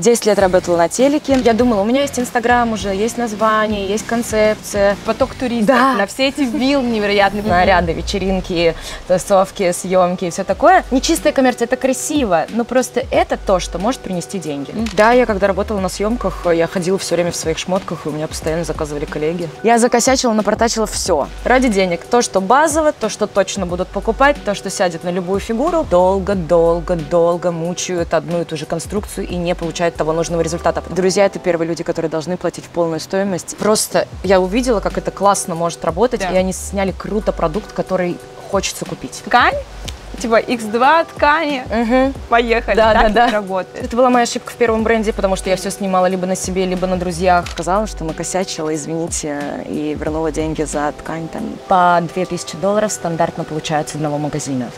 10 лет работала на телеке. Я думала, у меня есть Инстаграм уже, есть название, есть концепция. Поток туристов, да, на все эти вилл невероятные наряды, вечеринки, тусовки, съемки и все такое. Нечистая коммерция, это красиво, но просто это то, что может принести деньги. Да, я когда работала на съемках, я ходила все время в своих шмотках, и у меня постоянно заказывали коллеги. Я закосячила, напортачила все. Ради денег. То, что базово, то, что точно будут покупать, то, что сядет на любую фигуру. Долго мучают одну и ту же конструкцию и не получают того нужного результата. Друзья — это первые люди, которые должны платить в полную стоимость. Просто я увидела, как это классно может работать, да, и они сняли круто продукт, который хочется купить. Ткань? Типа X2 ткани, поехали, да, так да, да, работает. Это была моя ошибка в первом бренде, потому что я все снимала либо на себе, либо на друзьях. Сказала, что накосячила, извините, и вернула деньги за ткань. Там по $2000 стандартно получается одного магазина.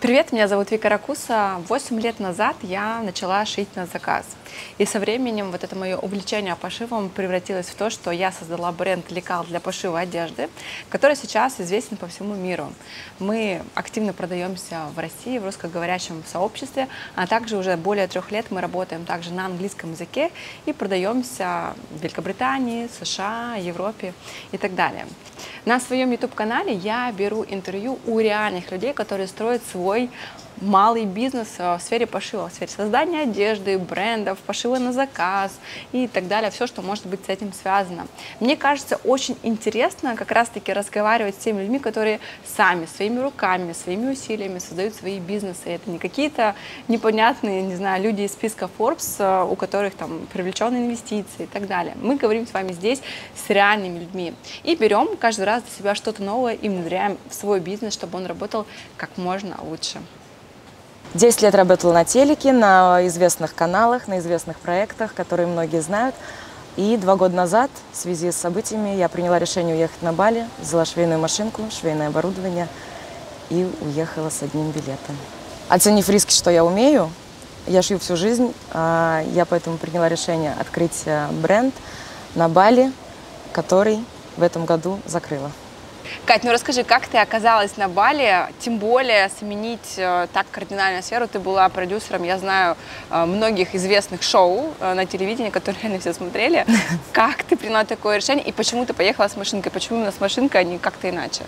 Привет, меня зовут Вика Ракуса. 8 лет назад я начала шить на заказ. И со временем вот это мое увлечение пошивом превратилось в то, что я создала бренд лекал для пошива одежды, который сейчас известен по всему миру. Мы активно продаемся в России, в русскоговорящем сообществе, а также уже более 3 лет мы работаем также на английском языке и продаемся в Великобритании, США, Европе и так далее. На своем YouTube-канале я беру интервью у реальных людей, которые строят свой малый бизнес в сфере пошива, в сфере создания одежды, брендов, пошива на заказ и так далее, все, что может быть с этим связано. Мне кажется, очень интересно как раз-таки разговаривать с теми людьми, которые сами, своими руками, своими усилиями создают свои бизнесы. Это не какие-то непонятные, не знаю, люди из списка Forbes, у которых там привлеченные инвестиции и так далее. Мы говорим с вами здесь с реальными людьми и берем каждый раз для себя что-то новое и внедряем в свой бизнес, чтобы он работал как можно лучше. 10 лет работала на телеке, на известных каналах, на известных проектах, которые многие знают. И 2 года назад, в связи с событиями, я приняла решение уехать на Бали, взяла швейную машинку, швейное оборудование и уехала с одним билетом. Оценив риски, что я умею, я шью всю жизнь, я поэтому приняла решение открыть бренд на Бали, который в этом году закрыла. Кать, ну расскажи, как ты оказалась на Бали, тем более сменить так кардинальную сферу? Ты была продюсером, я знаю, многих известных шоу на телевидении, которые реально все смотрели. Как ты приняла такое решение и почему ты поехала с машинкой? Почему именно с машинкой, а не как-то иначе?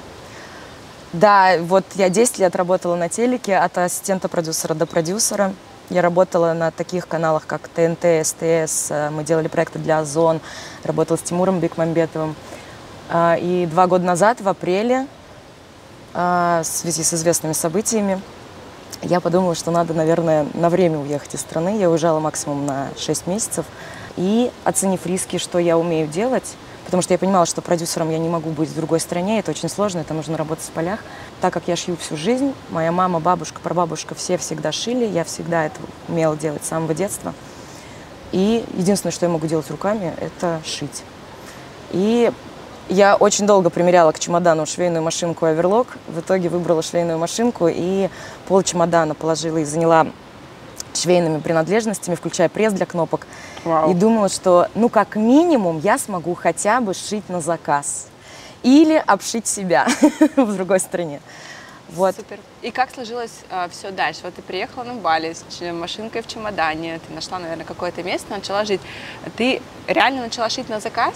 Да, вот я 10 лет работала на телеке, от ассистента продюсера до продюсера. Я работала на таких каналах, как ТНТ, СТС, мы делали проекты для Озон, работала с Тимуром Бекмамбетовым. И 2 года назад, в апреле, в связи с известными событиями, я подумала, что надо, наверное, на время уехать из страны. Я уезжала максимум на 6 месяцев. И, оценив риски, что я умею делать, потому что я понимала, что продюсером я не могу быть в другой стране, это очень сложно, это нужно работать в полях. Так как я шью всю жизнь, моя мама, бабушка, прабабушка, все всегда шили, я всегда это умела делать с самого детства. И единственное, что я могу делать руками, это шить. И я очень долго примеряла к чемодану швейную машинку и оверлок. В итоге выбрала швейную машинку и пол чемодана положила и заняла швейными принадлежностями, включая пресс для кнопок. Вау. И думала, что ну как минимум я смогу хотя бы шить на заказ или обшить себя в другой стране. Вот. Супер. И как сложилось все дальше? Вот ты приехала на Бали с машинкой в чемодане, ты нашла, наверное, какое-то место, начала жить. Ты реально начала шить на заказ?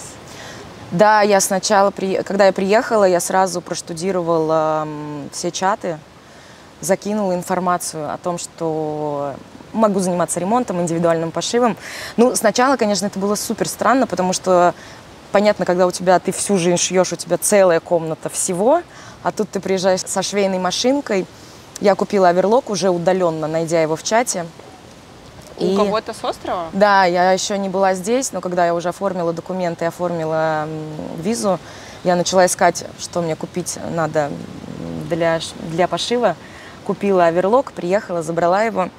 Да, я сначала, когда я приехала, я сразу проштудировала все чаты, закинула информацию о том, что могу заниматься ремонтом, индивидуальным пошивом. Ну, сначала, конечно, это было супер странно, потому что, понятно, когда у тебя ты всю жизнь шьешь, у тебя целая комната всего, а тут ты приезжаешь со швейной машинкой. Я купила оверлок уже удаленно, найдя его в чате. У кого-то с острова? Да, я еще не была здесь, но когда я уже оформила документы, оформила визу, я начала искать, что мне купить надо для пошива. Купила оверлок, приехала, забрала его.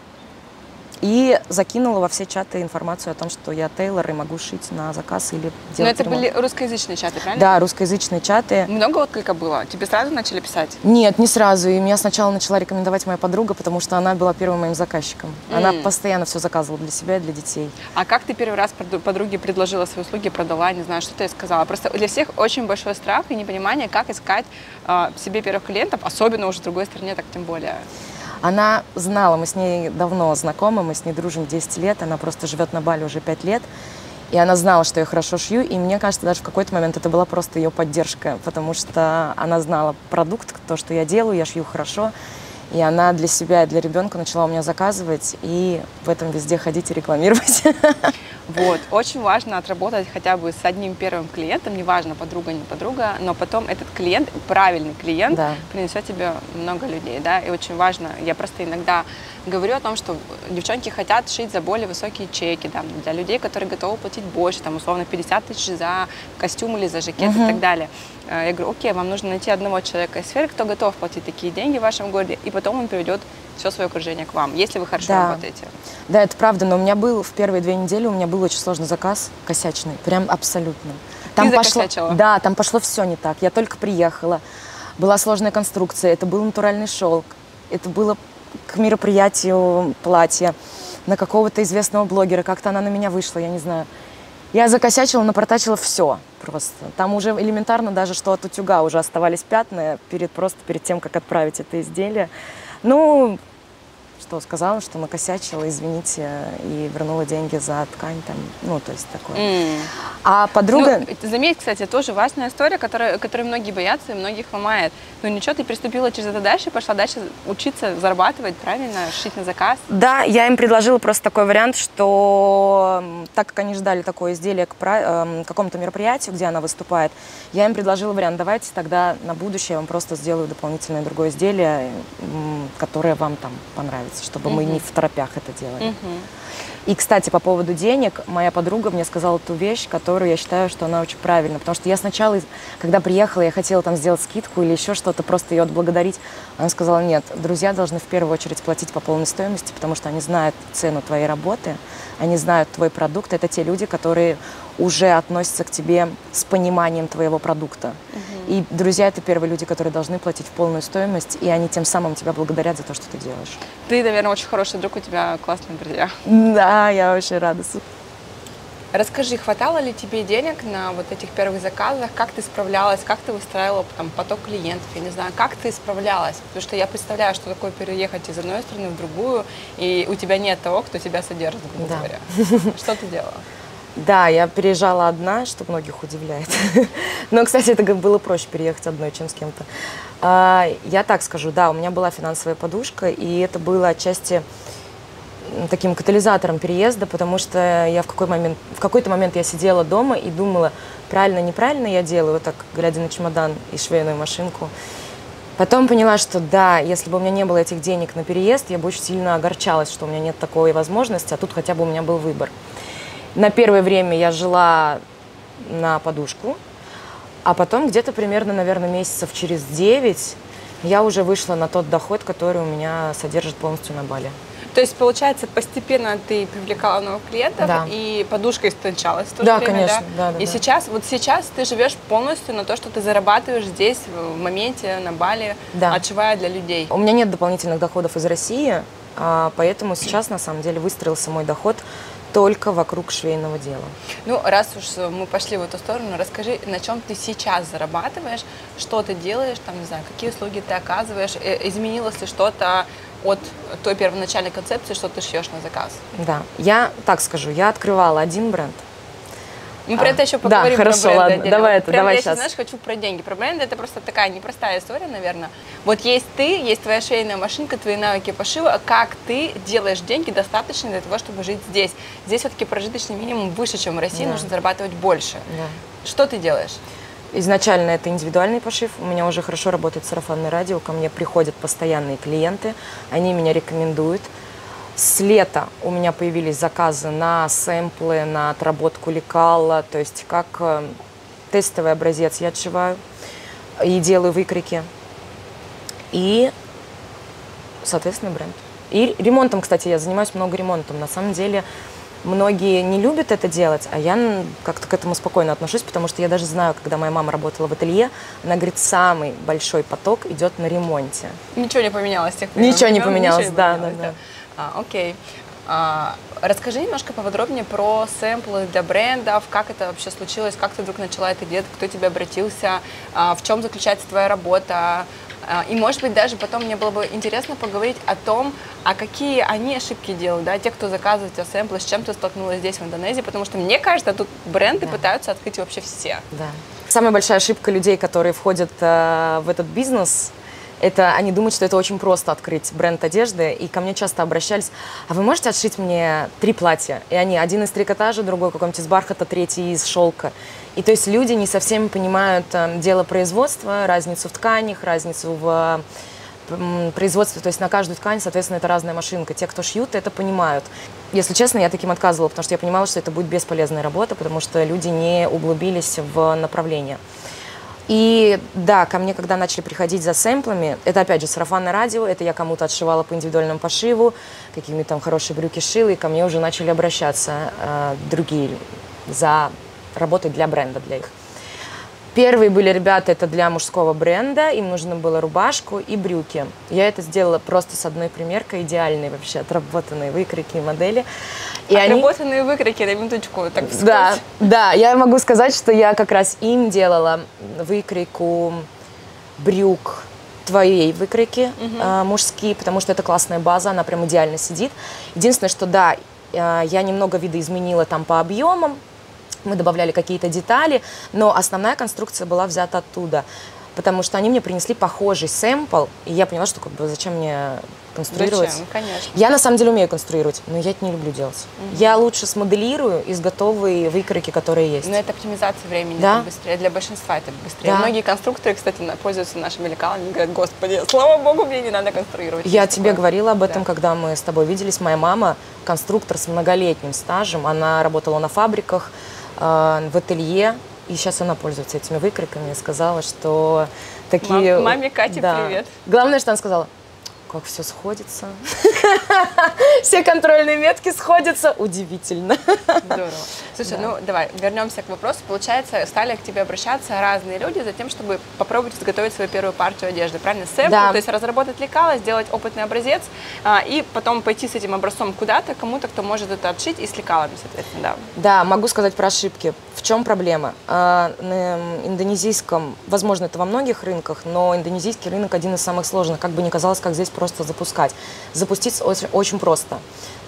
И закинула во все чаты информацию о том, что я тейлор и могу шить на заказ или делать ремонт. Но это были русскоязычные чаты, правильно? Да, русскоязычные чаты. Много отклика было? Тебе сразу начали писать? Нет, не сразу. И меня сначала начала рекомендовать моя подруга, потому что она была первым моим заказчиком. Она постоянно все заказывала для себя и для детей. А как ты первый раз подруге предложила свои услуги, продала, не знаю, что-то я сказала? Просто для всех очень большой страх и непонимание, как искать себе первых клиентов, особенно уже в другой стране, так тем более. Она знала, мы с ней давно знакомы, мы с ней дружим 10 лет, она просто живет на Бали уже 5 лет, и она знала, что я хорошо шью, и мне кажется, даже в какой-то момент это была просто ее поддержка, потому что она знала продукт, то, что я делаю, я шью хорошо, и она для себя и для ребенка начала у меня заказывать, и в этом везде ходить и рекламировать. Вот, очень важно отработать хотя бы с одним первым клиентом, неважно, подруга, не подруга, но потом этот клиент, правильный клиент, да, принесет тебе много людей, да, и очень важно, я просто иногда говорю о том, что девчонки хотят шить за более высокие чеки, да, для людей, которые готовы платить больше, там, условно, 50 тысяч за костюм или за жакет и так далее. Я говорю, окей, вам нужно найти одного человека из сферы, кто готов платить такие деньги в вашем городе, и потом он приведет все свое окружение к вам, если вы хорошо работаете. Да, это правда, но у меня был в первые 2 недели, у меня был очень сложный заказ, косячный, прям абсолютно. Там пошло, да, там пошло все не так. Я только приехала, была сложная конструкция, это был натуральный шелк, это было к мероприятию платье на какого-то известного блогера, как-то она на меня вышла, я не знаю. Я закосячила, напортачила все просто. Там уже элементарно даже, что от утюга уже оставались пятна перед тем, как отправить это изделие. Ну, что сказала, что накосячила, извините, и вернула деньги за ткань там, ну, то есть такое. А подруга... Ну, заметь, кстати, тоже важная история, которой многие боятся и многих ломает. Ну ничего, ты приступила через это дальше, пошла дальше учиться зарабатывать, правильно, шить на заказ. Да, я им предложила просто такой вариант, что так как они ждали такое изделие к какому-то мероприятию, где она выступает, я им предложила вариант, давайте тогда на будущее я вам просто сделаю дополнительное другое изделие, которое вам там понравится, чтобы мы не в торопях это делали. И, кстати, по поводу денег, моя подруга мне сказала ту вещь, которую я считаю, что она очень правильная. Потому что я сначала, когда приехала, я хотела там сделать скидку или еще что-то, просто ее отблагодарить. Она сказала, нет, друзья должны в первую очередь платить по полной стоимости, потому что они знают цену твоей работы, они знают твой продукт. Это те люди, которые уже относятся к тебе с пониманием твоего продукта. И друзья — это первые люди, которые должны платить в полную стоимость, и они тем самым тебя благодарят за то, что ты делаешь. Ты, наверное, очень хороший друг, у тебя классные друзья. Да, я очень рада. Расскажи, хватало ли тебе денег на вот этих первых заказах? Как ты справлялась? Как ты выстраивала там поток клиентов? Я не знаю, как ты справлялась? Потому что я представляю, что такое переехать из одной страны в другую, и у тебя нет того, кто тебя содержит, грубо говоря. Что ты делала? Да, я переезжала одна, что многих удивляет. Но, кстати, это было проще переехать одной, чем с кем-то. Я так скажу, да, у меня была финансовая подушка, и это было отчасти таким катализатором переезда, потому что я в какой-то момент я сидела дома и думала, правильно, неправильно я делаю, вот так, глядя на чемодан и швейную машинку. Потом поняла, что да, если бы у меня не было этих денег на переезд, я бы очень сильно огорчалась, что у меня нет такой возможности, а тут хотя бы у меня был выбор. На первое время я жила на подушку, а потом где-то примерно, наверное, месяцев через 9 я уже вышла на тот доход, который у меня содержит полностью на Бали. То есть, получается, постепенно ты привлекала новых клиентов, и подушка истончалась в то же время, конечно. Да, сейчас, вот сейчас ты живешь полностью на то, что ты зарабатываешь здесь, в моменте, на Бали, отшивая для людей. У меня нет дополнительных доходов из России, поэтому сейчас, на самом деле, выстроился мой доход только вокруг швейного дела. Ну, раз уж мы пошли в эту сторону, расскажи, на чем ты сейчас зарабатываешь, что ты делаешь, там, не знаю, какие услуги ты оказываешь, изменилось ли что-то от той первоначальной концепции, что ты шьешь на заказ? Да, я так скажу, я открывала один бренд. Мы про это еще поговорим. Да, хорошо, ладно, давай это, давай сейчас. Я, знаешь, хочу про деньги. Про бренды это просто такая непростая история, наверное. Вот есть ты, есть твоя швейная машинка, твои навыки пошива, как ты делаешь деньги достаточно для того, чтобы жить здесь. Здесь все-таки прожиточный минимум выше, чем в России, нужно зарабатывать больше. Что ты делаешь? Изначально это индивидуальный пошив, у меня уже хорошо работает сарафанное радио, ко мне приходят постоянные клиенты, они меня рекомендуют. С лета у меня появились заказы на сэмплы, на отработку лекала, то есть как тестовый образец я отшиваю и делаю выкройки. И, соответственно, бренд. И ремонтом, кстати, я занимаюсь много ремонтом. На самом деле многие не любят это делать, а я как-то к этому спокойно отношусь, потому что я даже знаю, когда моя мама работала в ателье, она говорит, самый большой поток идет на ремонте. Ничего не поменялось с тех пор? Ничего не поменялось, да. Окей. Расскажи немножко поподробнее про сэмплы для брендов, как это вообще случилось, как ты вдруг начала это делать, кто тебе обратился, в чем заключается твоя работа. И, может быть, даже потом мне было бы интересно поговорить о том, а какие они ошибки делают, да, те, кто заказывает у тебя сэмплы, с чем ты столкнулась здесь, в Индонезии, потому что, мне кажется, тут бренды пытаются открыть вообще все. Да. Самая большая ошибка людей, которые входят в этот бизнес, это они думают, что это очень просто открыть бренд одежды, и ко мне часто обращались, а вы можете отшить мне 3 платья? И они, один из трикотажа, другой какой-нибудь из бархата, третий из шелка. И то есть люди не совсем понимают дело производства, разницу в тканях, разницу в производстве, то есть на каждую ткань, соответственно, это разная машинка. Те, кто шьют, это понимают. Если честно, я таким отказывала, потому что я понимала, что это будет бесполезная работа, потому что люди не углубились в направление. И да, ко мне, когда начали приходить за сэмплами, это опять же сарафанное радио, это я кому-то отшивала по индивидуальному пошиву, какими-то там хорошие брюки шила, и ко мне уже начали обращаться другие за работой для бренда, для их. Первые были ребята, это для мужского бренда, им нужно было рубашку и брюки. Я это сделала просто с одной примеркой, идеальные вообще отработанные выкройки и модели. И отработанные они... выкройки, на минуточку, так вскользь. Да, я могу сказать, что я как раз им делала выкройку брюк твоей выкройки, мужские, потому что это классная база, она прям идеально сидит. Единственное, что да, я немного видоизменила там по объемам, мы добавляли какие-то детали, но основная конструкция была взята оттуда, потому что они мне принесли похожий сэмпл, и я поняла, что как бы зачем мне конструировать. Зачем? Конечно. Я на самом деле умею конструировать, но я это не люблю делать. Я лучше смоделирую из готовой выкройки, которые есть. Но это оптимизация времени, да? Это быстрее, для большинства это быстрее. Да. Многие конструкторы, кстати, пользуются нашими лекалами и говорят, господи, слава богу, мне не надо конструировать. Я тебе говорила об этом, когда мы с тобой виделись. Моя мама конструктор с многолетним стажем, она работала на фабриках, в ателье, и сейчас она пользуется этими выкройками, сказала, что такие... Маме Кате привет. Главное, что она сказала, как все сходится. Все контрольные метки сходятся. Удивительно. Здорово. Слушай, ну давай вернемся к вопросу. Получается, стали к тебе обращаться разные люди за тем, чтобы попробовать изготовить свою первую партию одежды. Правильно? Сэмпл, то есть разработать лекало, сделать опытный образец и потом пойти с этим образцом куда-то, кому-то, кто может это отшить и с лекалами, соответственно, да. Да, могу сказать про ошибки. В чем проблема? На индонезийском, возможно, это во многих рынках, но индонезийский рынок один из самых сложных, как бы ни казалось, как здесь просто запускать. Запуститься очень просто.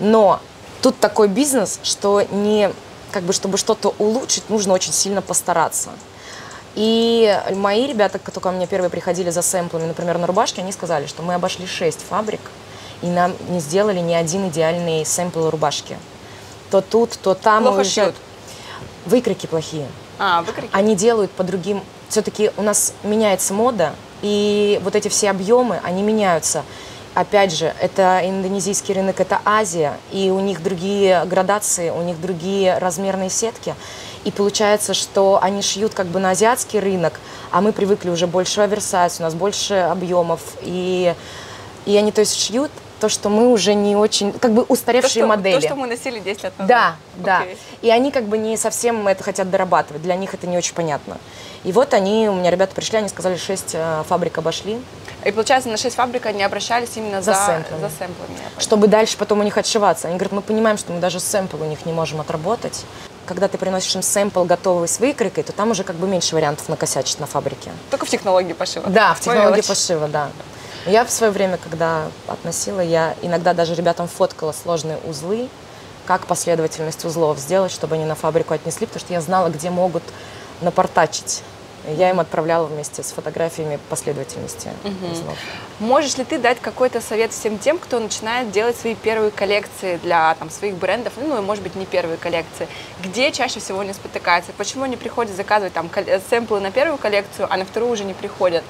Но тут такой бизнес, что не, как бы, чтобы что-то улучшить, нужно очень сильно постараться. И мои ребята, кто ко мне первые приходили за сэмплами, например, на рубашке, они сказали, что мы обошли 6 фабрик, и нам не сделали ни один идеальный сэмпл рубашки. То тут, то там. Плохо шьют. Выкройки плохие. А, выкройки. Они делают по другим. Все-таки у нас меняется мода, и вот эти все объемы, они меняются. Опять же, это индонезийский рынок, это Азия, и у них другие градации, у них другие размерные сетки. И получается, что они шьют как бы на азиатский рынок, а мы привыкли уже больше оверсайз, у нас больше объемов. И они, то есть, шьют то, что мы уже не очень, как бы устаревшие модели. То, что мы носили 10 лет назад. Да. И они как бы не совсем это хотят дорабатывать, для них это не очень понятно. И вот они, у меня ребята пришли, они сказали, 6 фабрик обошли. И получается, на 6 фабрик они обращались именно за сэмплами. Чтобы дальше потом у них отшиваться. Они говорят, мы понимаем, что мы даже сэмпл у них не можем отработать. Когда ты приносишь им сэмпл, готовый с выкройкой, то там уже как бы меньше вариантов накосячить на фабрике. Только в технологии пошива. Да, в технологии пошива, да. Я в свое время, когда относила, я иногда даже ребятам фоткала сложные узлы, как последовательность узлов сделать, чтобы они на фабрику отнесли, потому что я знала, где могут напортачить. Я им отправляла вместе с фотографиями последовательности. Можешь ли ты дать какой-то совет всем тем, кто начинает делать свои первые коллекции для своих брендов, ну, может быть, не первые коллекции? Где чаще всего они спотыкаются? Почему они приходят заказывать сэмплы на первую коллекцию, а на вторую уже не приходят?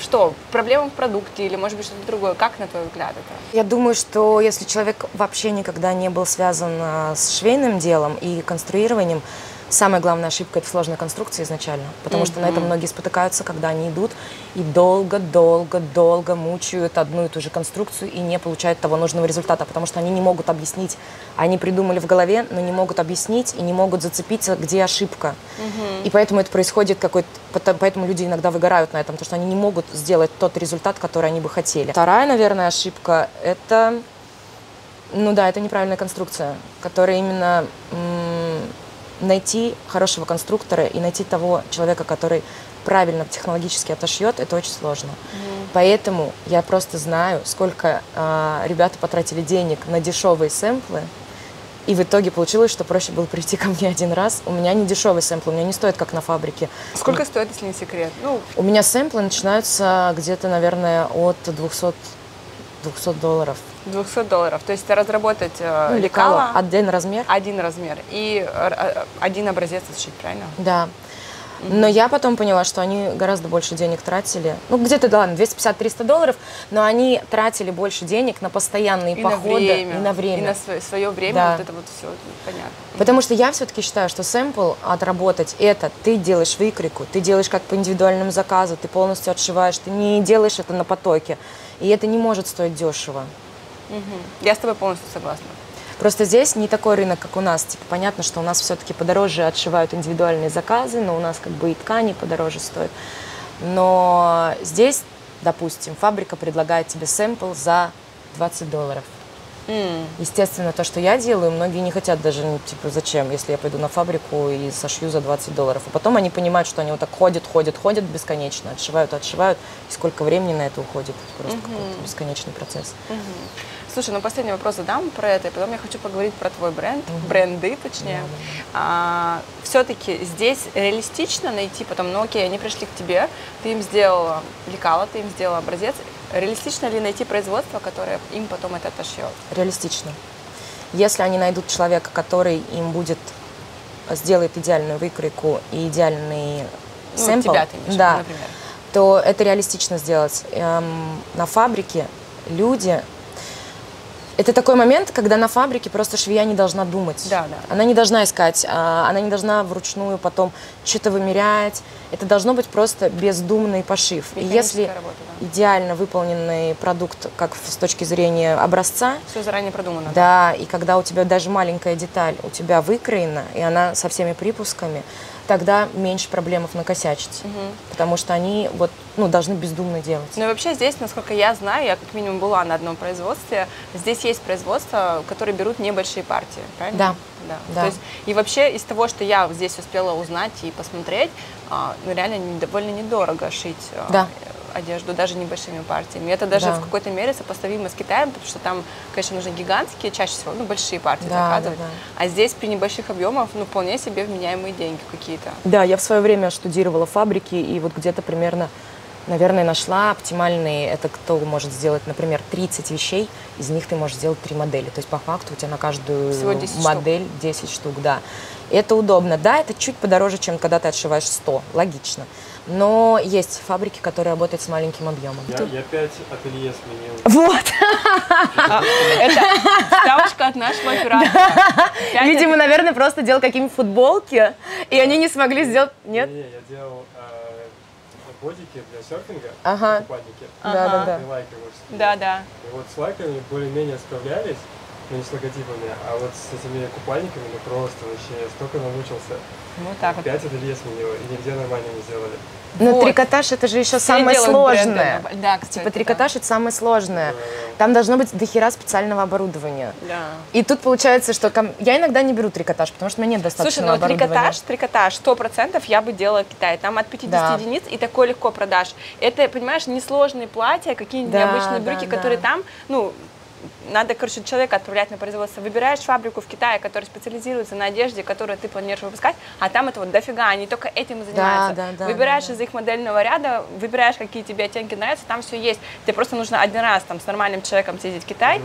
Что, проблема в продукте или, может быть, что-то другое? Как, на твой взгляд, это? Я думаю, что если человек вообще никогда не был связан с швейным делом и конструированием, Самая главная ошибка – это сложная конструкция изначально, потому что на этом многие спотыкаются, когда они идут и долго-долго-долго мучают одну и ту же конструкцию и не получают того нужного результата, потому что они не могут объяснить. Они придумали в голове, но не могут объяснить и не могут зацепиться, где ошибка. И поэтому это происходит какой-то… Поэтому люди иногда выгорают на этом, потому что они не могут сделать тот результат, который они бы хотели. Вторая, наверное, ошибка – это… Ну да, это неправильная конструкция, которая именно… Найти хорошего конструктора и найти того человека, который правильно технологически отошьет, это очень сложно. Поэтому я просто знаю, сколько ребята потратили денег на дешевые сэмплы, и в итоге получилось, что проще было прийти ко мне один раз. У меня не дешевый сэмпл, у меня не стоит, как на фабрике. Сколько стоит, если не секрет? Ну... У меня сэмплы начинаются где-то, наверное, от $200. $200. То есть это разработать лекала. Один размер. Один размер. И один образец сшить, правильно? Да. Но я потом поняла, что они гораздо больше денег тратили. Ну, где-то, да, ладно, $250–300, но они тратили больше денег на постоянные походы. И на время. И на свое время, да. Вот это вот все понятно. Потому что я все-таки считаю, что сэмпл отработать – это ты делаешь выкрику, ты делаешь как по индивидуальному заказу, ты полностью отшиваешь, ты не делаешь это на потоке. И это не может стоить дешево. Я с тобой полностью согласна. Просто здесь не такой рынок, как у нас. Типа, понятно, что у нас все-таки подороже отшивают индивидуальные заказы, но у нас как бы и ткани подороже стоят. Но здесь, допустим, фабрика предлагает тебе сэмпл за $20. Естественно, то, что я делаю, многие не хотят даже, ну, типа, зачем, если я пойду на фабрику и сошью за $20. А потом они понимают, что они вот так ходят бесконечно, отшивают. И сколько времени на это уходит? Просто какой-то бесконечный процесс. Слушай, ну последний вопрос задам про это, и потом я хочу поговорить про твой бренд, бренды точнее. Все-таки здесь реалистично найти потом, ну окей, они пришли к тебе, ты им сделала лекала, ты им сделала образец. Реалистично ли найти производство, которое им потом это отошьет? Реалистично. Если они найдут человека, который им будет, сделает идеальную выкройку и идеальный сэмпл, тебя, ты имеешь, да, например, то это реалистично сделать. На фабрике люди... Это такой момент, когда на фабрике просто швея не должна думать. Да. Она не должна искать, она не должна вручную потом что-то вымерять. Это должно быть просто бездумный пошив. И если работа, да, идеально выполненный продукт, как с точки зрения образца… Все заранее продумано. Да, и когда у тебя даже маленькая деталь у тебя выкроена, и она со всеми припусками, тогда меньше проблем накосячить, потому что они вот, ну, должны бездумно делать. Ну и вообще здесь, насколько я знаю, я как минимум была на одном производстве, здесь есть производства, которые берут небольшие партии, правильно? Да. То есть, и вообще из того, что я здесь успела узнать и посмотреть, ну, реально довольно недорого шить одежду даже небольшими партиями. Это даже в какой-то мере сопоставимо с Китаем, потому что там, конечно, нужны гигантские, чаще всего, ну, большие партии заказывать. А здесь при небольших объемах, ну, вполне себе вменяемые деньги какие-то. Да, я в свое время штудировала фабрики, и вот где-то примерно, наверное, нашла оптимальные, это кто может сделать, например, 30 вещей, из них ты можешь сделать 3 модели. То есть по факту у тебя на каждую 10 модель штук. 10 штук, да. Это удобно. Да, это чуть подороже, чем когда ты отшиваешь 100, логично. Но есть фабрики, которые работают с маленьким объемом. Я 5 ателье сменил. Вот! Это ставочка от нашего оператора. Видимо, наверное, просто делал какие-нибудь футболки, и они не смогли сделать... Нет? Не, я делал бодики для серфинга, купальники. Да. И вот с лайками более-менее справлялись. Ну, не с логотипами, а вот с этими купальниками, ну, просто вообще я столько намучился. Вот так вот. 5 ателье сменила, и нигде нормально не сделали. Но вот. Трикотаж это же еще все самое сложное. Бренды. Да, кстати, типа трикотаж это самое сложное. Да. Там должно быть дохера специального оборудования. Да. И тут получается, что я иногда не беру трикотаж, потому что у меня нет достаточно оборудования. Слушай, ну трикотаж 100% я бы делала в Китае. Там от 50 единиц и такое легко продашь. Это, понимаешь, несложные платья, какие-нибудь необычные брюки, которые там, ну... Надо, короче, человека отправлять на производство. Выбираешь фабрику в Китае, которая специализируется на одежде, которую ты планируешь выпускать, а там это вот дофига, они только этим и занимаются. Выбираешь из их модельного ряда, выбираешь, какие тебе оттенки нравятся, там все есть. Тебе просто нужно один раз там с нормальным человеком съездить в Китай,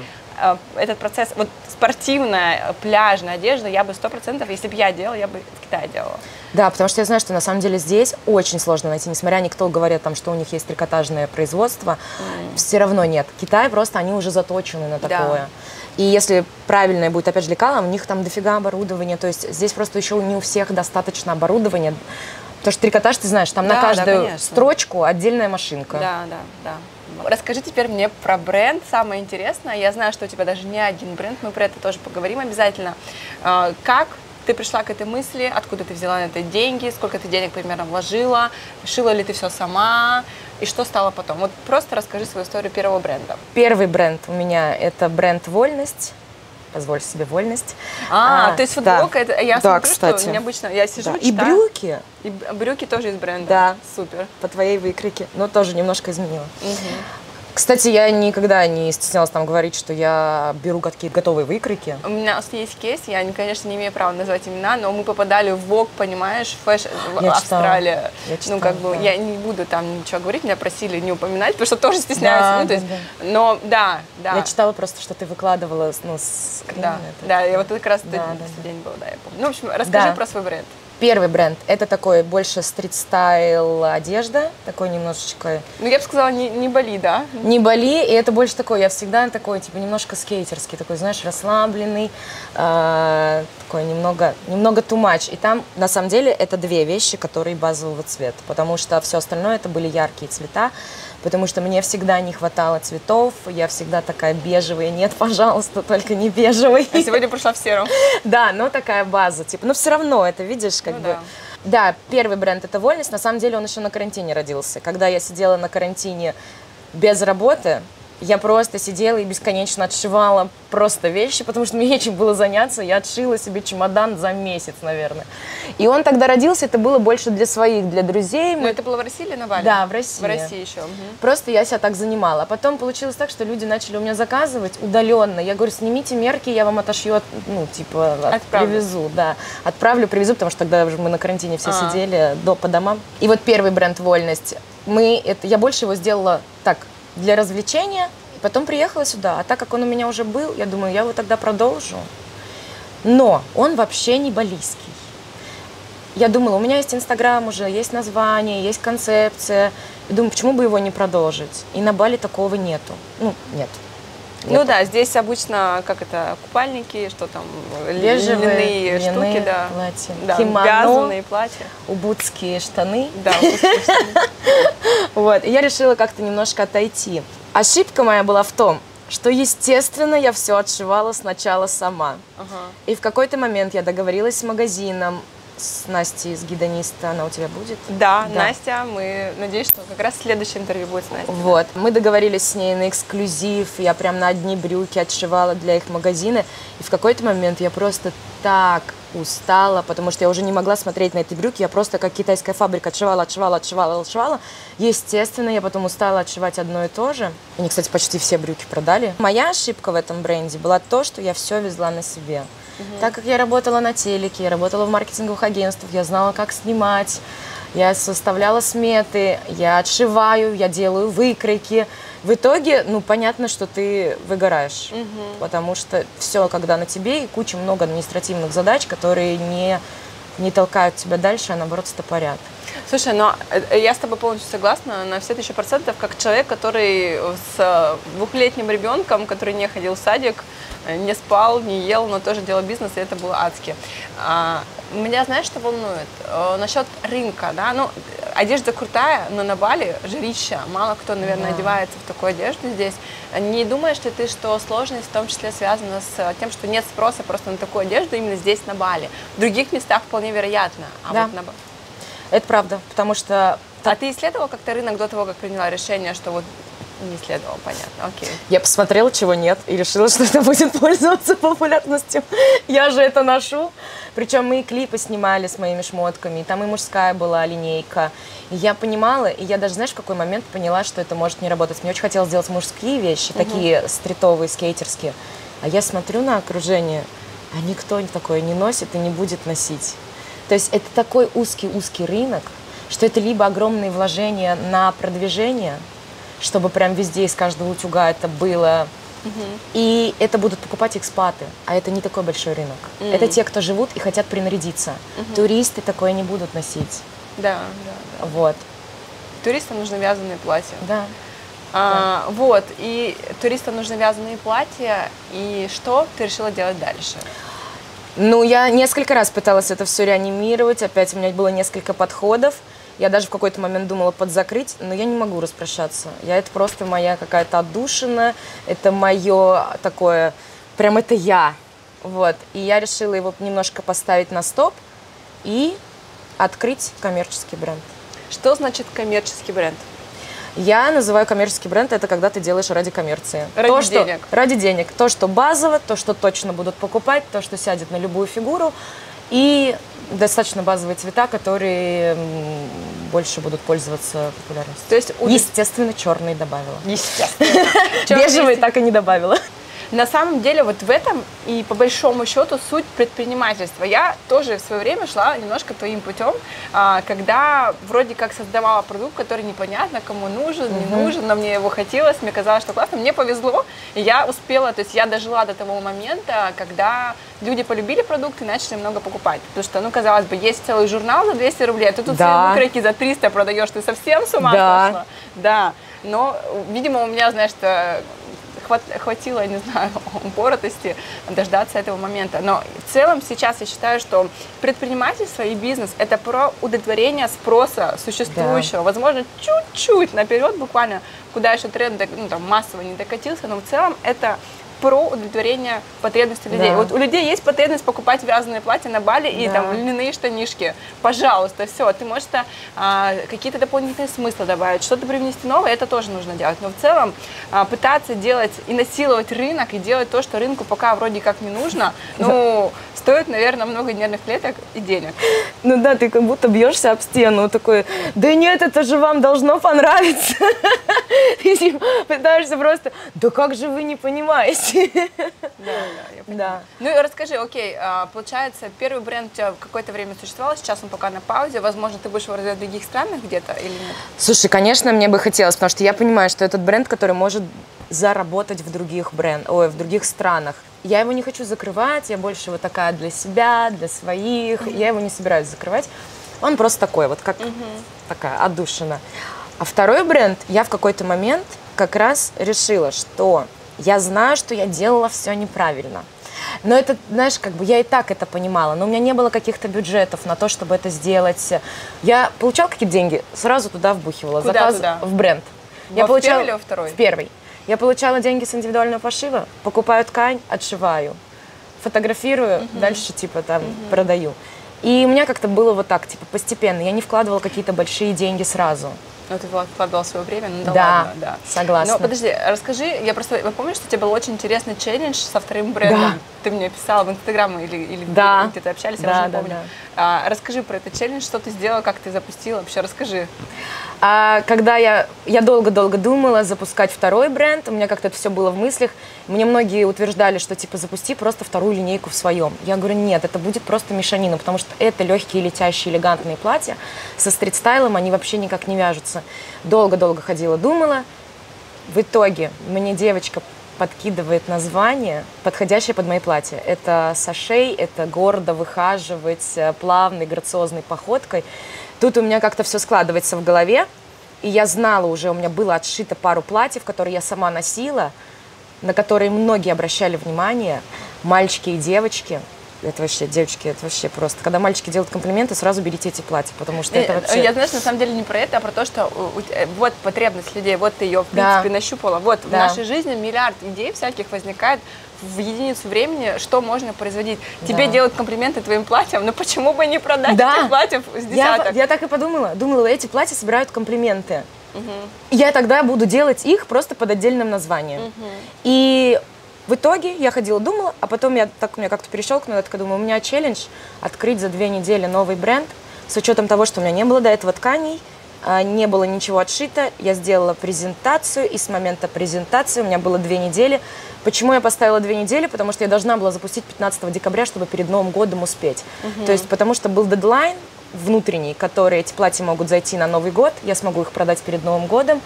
этот процесс, вот спортивная пляжная одежда, я бы 100%, если бы я делала, я бы в Китае делала. Да, потому что я знаю, что на самом деле здесь очень сложно найти, несмотря никто говорит, там, что у них есть трикотажное производство, все равно нет. Китай просто, они уже заточены на такое. Да. И если правильное будет, опять же, лекало, у них там дофига оборудования, то есть здесь просто еще не у всех достаточно оборудования, потому что трикотаж, ты знаешь, там да, на каждую да, строчку отдельная машинка. Да, да, да. Расскажи теперь мне про бренд, самое интересное. Я знаю, что у тебя даже не один бренд, мы про это тоже поговорим обязательно. Как ты пришла к этой мысли, откуда ты взяла на это деньги, сколько ты денег примерно вложила, шила ли ты все сама и что стало потом? Вот просто расскажи свою историю первого бренда. Первый бренд у меня это бренд «Вольность». Позволь себе вольность. То есть футболка, да. Это, я да, смотрю, кстати. Что необычно, я сижу, да. И брюки. И брюки тоже из бренда. Да. Супер. По твоей выкрике, но тоже немножко изменила. Кстати, я никогда не стеснялась там говорить, что я беру какие-то готовые выкройки. У меня есть кейс, я, конечно, не имею права назвать имена, но мы попадали в Вок, понимаешь, Фэш в Австралии. Ну, как бы, я не буду там ничего говорить, меня просили не упоминать, потому что тоже стесняюсь. Но да, да. Я читала просто, что ты выкладывала, ну, скрины. Да, и вот как раз этот день был, да, я помню. Ну, в общем, расскажи про свой бренд. Первый бренд – это такой больше стрит-стайл одежда, такой немножечко… Ну, я бы сказала, не Бали, да? Не Бали, и это больше такой, я всегда такой, типа, немножко скейтерский, такой, знаешь, расслабленный, такой немного too much. И там, на самом деле, это две вещи, которые базового цвета, потому что все остальное – это были яркие цвета, потому что мне всегда не хватало цветов, я всегда такая бежевая, нет, пожалуйста, только не бежевый. А сегодня пришла в сером. Да, но такая база, типа, но все равно это, видишь, как бы… Да, первый бренд – это «Вольность». На самом деле он еще на карантине родился. Когда я сидела на карантине без работы, я просто сидела и бесконечно отшивала просто вещи, потому что мне нечем было заняться. Я отшила себе чемодан за месяц, наверное. И он тогда родился, это было больше для своих, для друзей. Но это было в России или на Бали? Да, в России. В России еще. Просто я себя так занимала. А потом получилось так, что люди начали у меня заказывать удаленно. Я говорю, снимите мерки, я вам отошью, ну, типа, привезу. Да, отправлю, привезу, потому что тогда мы на карантине все сидели по домам. И вот первый бренд «Вольность». Я больше его сделала так, для развлечения, и потом приехала сюда. А так как он у меня уже был, я думаю, я его тогда продолжу. Но он вообще не балийский. Я думала, у меня есть Инстаграм уже, есть название, есть концепция. И думаю, почему бы его не продолжить? И на Бали такого нету. Ну, нет. Ну да, здесь обычно, как это, купальники, что там, льняные штуки, да. Платья. Да, кимоно, вязаные платья. Убудские штаны. Да, убудские штаны. Вот, и я решила как-то немножко отойти. Ошибка моя была в том, что, естественно, я все отшивала сначала сама. И в какой-то момент я договорилась с магазином, с Настей, с Гидониста, она у тебя будет? Да, да, Настя, мы надеюсь, что как раз следующее интервью будет с Настей. Вот, мы договорились с ней на эксклюзив, я прям на одни брюки отшивала для их магазина, и в какой-то момент я просто так устала, потому что я уже не могла смотреть на эти брюки, я просто как китайская фабрика отшивала. Естественно, я потом устала отшивать одно и то же. Они, кстати, почти все брюки продали. Моя ошибка в этом бренде была то, что я все везла на себе. Так как я работала на телеке, я работала в маркетинговых агентствах, я знала, как снимать, я составляла сметы, я отшиваю, я делаю выкройки. В итоге, ну, понятно, что ты выгораешь, потому что все, когда на тебе, и куча много административных задач, которые не толкают тебя дальше, а наоборот стопорят. Слушай, но я с тобой полностью согласна на все 1000%, как человек, который с двухлетним ребенком, который не ходил в садик, не спал, не ел, но тоже делал бизнес, и это было адски. Меня, знаешь, что волнует? Насчет рынка, да, ну, одежда крутая, но на Бали жарища, мало кто, наверное, одевается в такую одежду здесь. Не думаешь ли ты, что сложность в том числе связана с тем, что нет спроса просто на такую одежду именно здесь, на Бали? В других местах вполне вероятно, а вот на Бали. Это правда, потому что… А ты исследовала как-то рынок до того, как приняла решение, что вот не исследовала, понятно, окей. Я посмотрела, чего нет, и решила, что это будет пользоваться популярностью. Я же это ношу. Причем мы и клипы снимали с моими шмотками, и там и мужская была линейка. И я понимала, и я даже, знаешь, в какой момент поняла, что это может не работать. Мне очень хотелось сделать мужские вещи, такие стритовые, скейтерские. А я смотрю на окружение, а никто такое не носит и не будет носить. То есть это такой узкий-узкий рынок, что это либо огромные вложения на продвижение, чтобы прям везде из каждого утюга это было И это будут покупать экспаты, а это не такой большой рынок. Это те, кто живут и хотят принарядиться. Туристы такое не будут носить. Да, да, да. Вот. Туристам нужны вязаные платья. Да. А, да. Вот, и туристам нужны вязаные платья, и что ты решила делать дальше? Ну, я несколько раз пыталась это все реанимировать, опять у меня было несколько подходов. Я даже в какой-то момент думала подзакрыть, но я не могу распрощаться. Я, это просто моя какая-то отдушина, это мое такое, прям это я. Вот, и я решила его немножко поставить на стоп и открыть коммерческий бренд. Что значит коммерческий бренд? Я называю коммерческий бренд, это когда ты делаешь ради коммерции. Ради денег. То, что базово, то, что точно будут покупать, то, что сядет на любую фигуру. И достаточно базовые цвета, которые больше будут пользоваться популярностью. То есть, естественно, черный добавила. Естественно. Бежевый так и не добавила. На самом деле вот в этом и по большому счету суть предпринимательства. Я тоже в свое время шла немножко твоим путем, когда вроде как создавала продукт, который непонятно, кому нужен, не нужен, но мне его хотелось, мне казалось, что классно, мне повезло, и я успела, то есть я дожила до того момента, когда люди полюбили продукт и начали много покупать. Потому что, ну, казалось бы, есть целый журнал за 200 рублей, а ты тут свои выкройки за 300 продаешь, ты совсем с ума сошла. Да, но, видимо, у меня, знаешь, что... хватило, не знаю, упоротости дождаться этого момента. Но в целом сейчас я считаю, что предпринимательство и бизнес – это про удовлетворение спроса существующего. Да. Возможно, чуть-чуть наперед буквально, куда еще тренд, ну, там, массово не докатился, но в целом это про удовлетворение потребностей людей. Да. Вот у людей есть потребность покупать вязаные платья на Бали и там льняные штанишки. Пожалуйста, все. Ты можешь какие-то дополнительные смыслы добавить, что-то привнести новое, это тоже нужно делать. Но в целом пытаться делать и насиловать рынок, и делать то, что рынку пока вроде как не нужно, ну, стоит, наверное, много нервных клеток и денег. Ну да, ты как будто бьешься об стену, такой, да нет, это же вам должно понравиться. Ты пытаешься просто, да как же вы не понимаете? Да. Ну и расскажи, окей, получается, первый бренд у тебя какое-то время существовал, сейчас он пока на паузе, возможно, ты будешь его развивать в других странах где-то или нет? Слушай, конечно, мне бы хотелось, потому что я понимаю, что этот бренд, который может заработать в других странах. Я его не хочу закрывать, я больше вот такая для себя, для своих, я его не собираюсь закрывать. Он просто такой, вот как такая отдушина. А второй бренд я в какой-то момент как раз решила, что... Я знаю, что я делала все неправильно. Но это, знаешь, как бы я и так это понимала, но у меня не было каких-то бюджетов на то, чтобы это сделать. Я получала какие-то деньги, сразу туда вбухивала. Куда заказ туда? В бренд. Я получала... В первый или во второй? В первый. Я получала деньги с индивидуального пошива, покупаю ткань, отшиваю, фотографирую, дальше типа там продаю. И у меня как-то было вот так, типа постепенно. Я не вкладывала какие-то большие деньги сразу. Ну, ты вкладывала свое время, ну да, ладно, да. Согласна. Но подожди, расскажи, я просто помню, что у тебя был очень интересный челлендж со вторым брендом. Да. Ты мне писала в Инстаграм или где-то общались, я уже не помню. Да. Расскажи про этот челлендж, что ты сделала, как ты запустила, вообще расскажи. Когда я долго-долго думала запускать второй бренд, у меня как-то это все было в мыслях, мне многие утверждали, что типа запусти просто вторую линейку в своем. Я говорю, нет, это будет просто мешанина, потому что это легкие, летящие, элегантные платья, со стрит-стайлом они вообще никак не вяжутся. Долго-долго ходила, думала, в итоге мне девочка подкидывает название, подходящее под мои платья. Это сашей, это гордо выхаживать плавной, грациозной походкой. Тут у меня как-то все складывается в голове, и я знала уже, у меня было отшито пару платьев, которые я сама носила, на которые многие обращали внимание, мальчики и девочки. Это вообще, девочки, это вообще просто. Когда мальчики делают комплименты, сразу берите эти платья, потому что это вообще... Я, знаешь, на самом деле не про это, а про то, что вот потребность людей, вот ты ее, в принципе, нащупала. Вот в нашей жизни миллиард идей всяких возникает в единицу времени, что можно производить. Тебе делают комплименты твоим платьям, но почему бы не продать этих платьев с десяток? Я так и подумала. Думала, эти платья собирают комплименты. Я тогда буду делать их просто под отдельным названием. И... В итоге я ходила, думала, а потом я так, у меня как-то перещелкнула, я такая думаю, у меня челлендж открыть за 2 недели новый бренд, с учетом того, что у меня не было до этого тканей, не было ничего отшито, я сделала презентацию, и с момента презентации у меня было 2 недели. Почему я поставила 2 недели? Потому что я должна была запустить 15 декабря, чтобы перед Новым годом успеть. То есть потому что был дедлайн внутренний, который эти платья могут зайти на Новый год, я смогу их продать перед Новым годом.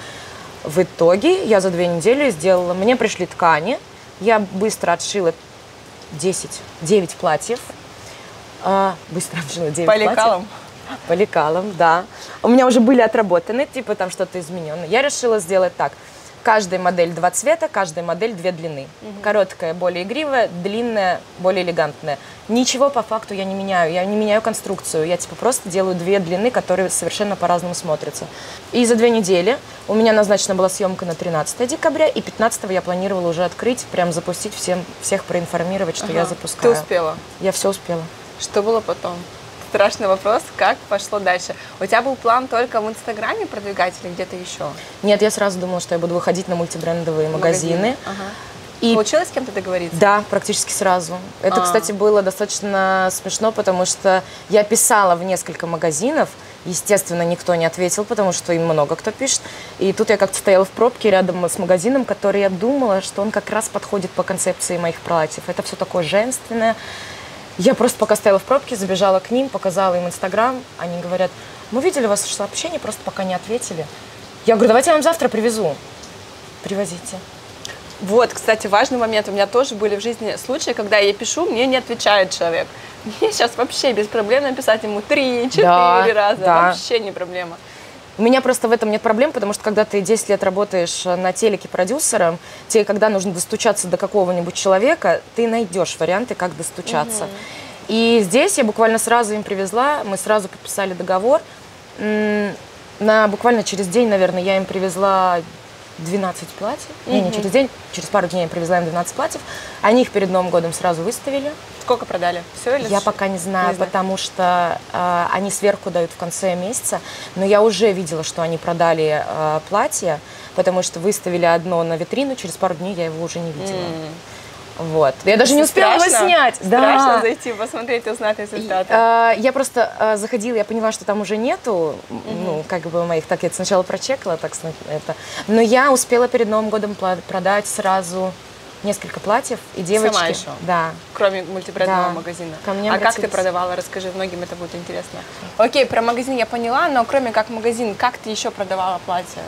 В итоге я за 2 недели сделала, мне пришли ткани, Я быстро отшила 9 платьев. Быстро отшила 9 платьев. По лекалам? По лекалам, да. У меня уже были отработаны, типа там что-то измененное. Я решила сделать так. Каждая модель 2 цвета, каждая модель 2 длины. Короткая, более игривая, длинная, более элегантная. Ничего по факту я не меняю. Я не меняю конструкцию. Я типа просто делаю 2 длины, которые совершенно по-разному смотрятся. И за 2 недели у меня назначена была съемка на 13 декабря, и 15 я планировала уже открыть, прям запустить, всех проинформировать, что я запускаю. Ты успела? Я все успела. Что было потом? Страшный вопрос, как пошло дальше? У тебя был план только в Инстаграме продвигать или где-то еще? Нет, я сразу думала, что я буду выходить на мультибрендовые магазины. И получилось с кем-то договориться? Да, практически сразу. Это, кстати, было достаточно смешно, потому что я писала в несколько магазинов, естественно, никто не ответил, потому что им много кто пишет. И тут я как-то стояла в пробке рядом с магазином, который я думала, что он как раз подходит по концепции моих платьев. Это все такое женственное. Я просто пока стояла в пробке, забежала к ним, показала им Инстаграм. Они говорят, мы видели у вас сообщение, просто пока не ответили. Я говорю, давайте я вам завтра привезу. Привозите. Вот, кстати, важный момент. У меня тоже были в жизни случаи, когда я пишу, мне не отвечает человек. Мне сейчас вообще без проблем написать ему 3-4 раза. Да. Вообще не проблема. У меня просто в этом нет проблем, потому что когда ты 10 лет работаешь на телеке продюсером, тебе когда нужно достучаться до какого-нибудь человека, ты найдешь варианты, как достучаться. И здесь я буквально сразу им привезла, мы сразу подписали договор. Буквально через день, наверное, я им привезла 12 платьев. Не через день, через пару дней я привезла им 12 платьев. Они их перед Новым годом сразу выставили. Сколько продали? Все или я пока не знаю, потому что они сверху дают в конце месяца. Но я уже видела, что они продали платье, потому что выставили одно на витрину, через пару дней я его уже не видела. Вот. Я даже не успела его снять. Страшно зайти, посмотреть, узнать результаты. Я просто заходила, я поняла, что там уже нету, ну, как бы моих, так я сначала прочекала, так сказать, это. Но я успела перед Новым годом продать сразу несколько платьев, и девочки. Сама еще? Да. Кроме мультибрендового магазина. Ко мне обратились. Как ты продавала? Расскажи, многим это будет интересно. Окей, про магазин я поняла, но кроме как магазин, как ты еще продавала платья?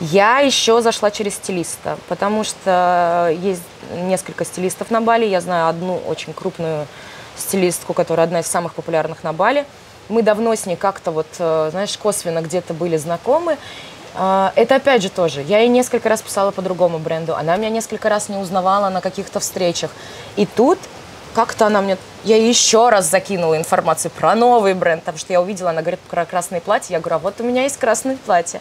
Я еще зашла через стилиста, потому что есть несколько стилистов на Бали. Я знаю одну очень крупную стилистку, которая одна из самых популярных на Бали. Мы давно с ней как-то вот, знаешь, косвенно где-то были знакомы. Это опять же тоже. Я ей несколько раз писала по другому бренду. Она меня несколько раз не узнавала на каких-то встречах. И тут как-то она мне... Я еще раз закинула информацию про новый бренд, потому что я увидела, она говорит про красные платья. Я говорю, а вот у меня есть красные платья.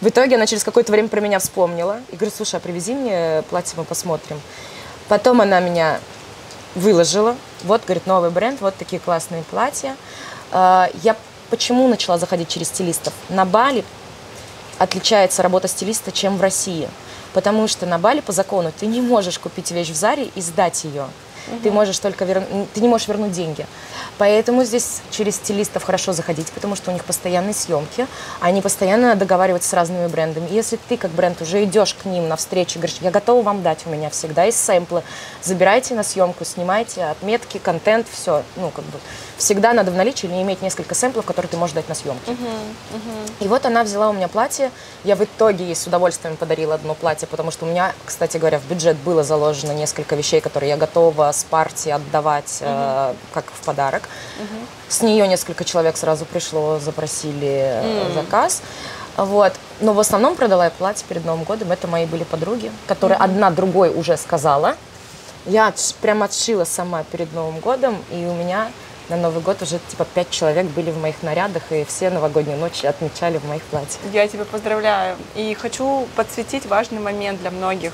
В итоге она через какое-то время про меня вспомнила. И говорит, слушай, а привези мне платье, мы посмотрим. Потом она меня выложила. Вот, говорит, новый бренд, вот такие классные платья. Я почему начала заходить через стилистов? На Бали отличается работа стилиста, чем в России. Потому что на Бали по закону ты не можешь купить вещь в Заре и сдать ее. Ты можешь только ты не можешь вернуть деньги. Поэтому здесь через стилистов хорошо заходить, потому что у них постоянные съемки, они постоянно договариваются с разными брендами. И если ты как бренд уже идешь к ним навстречу и говоришь, я готова вам дать, у меня всегда есть сэмплы, забирайте на съемку, снимайте отметки, контент, все. Ну, как бы всегда надо в наличии или иметь несколько сэмплов, которые ты можешь дать на съемке. И вот она взяла у меня платье, я в итоге ей с удовольствием подарила одно платье, потому что у меня, кстати говоря, в бюджет было заложено несколько вещей, которые я готова с партии отдавать как в подарок. С нее несколько человек сразу пришло, запросили заказ. Вот. Но в основном продала я платье перед Новым годом. Это мои были подруги, которые одна другой уже сказала. Я прям отшила сама перед Новым годом, и у меня на Новый год уже типа 5 человек были в моих нарядах, и все новогодние ночи отмечали в моих платьях. Я тебя поздравляю. И хочу подсветить важный момент для многих.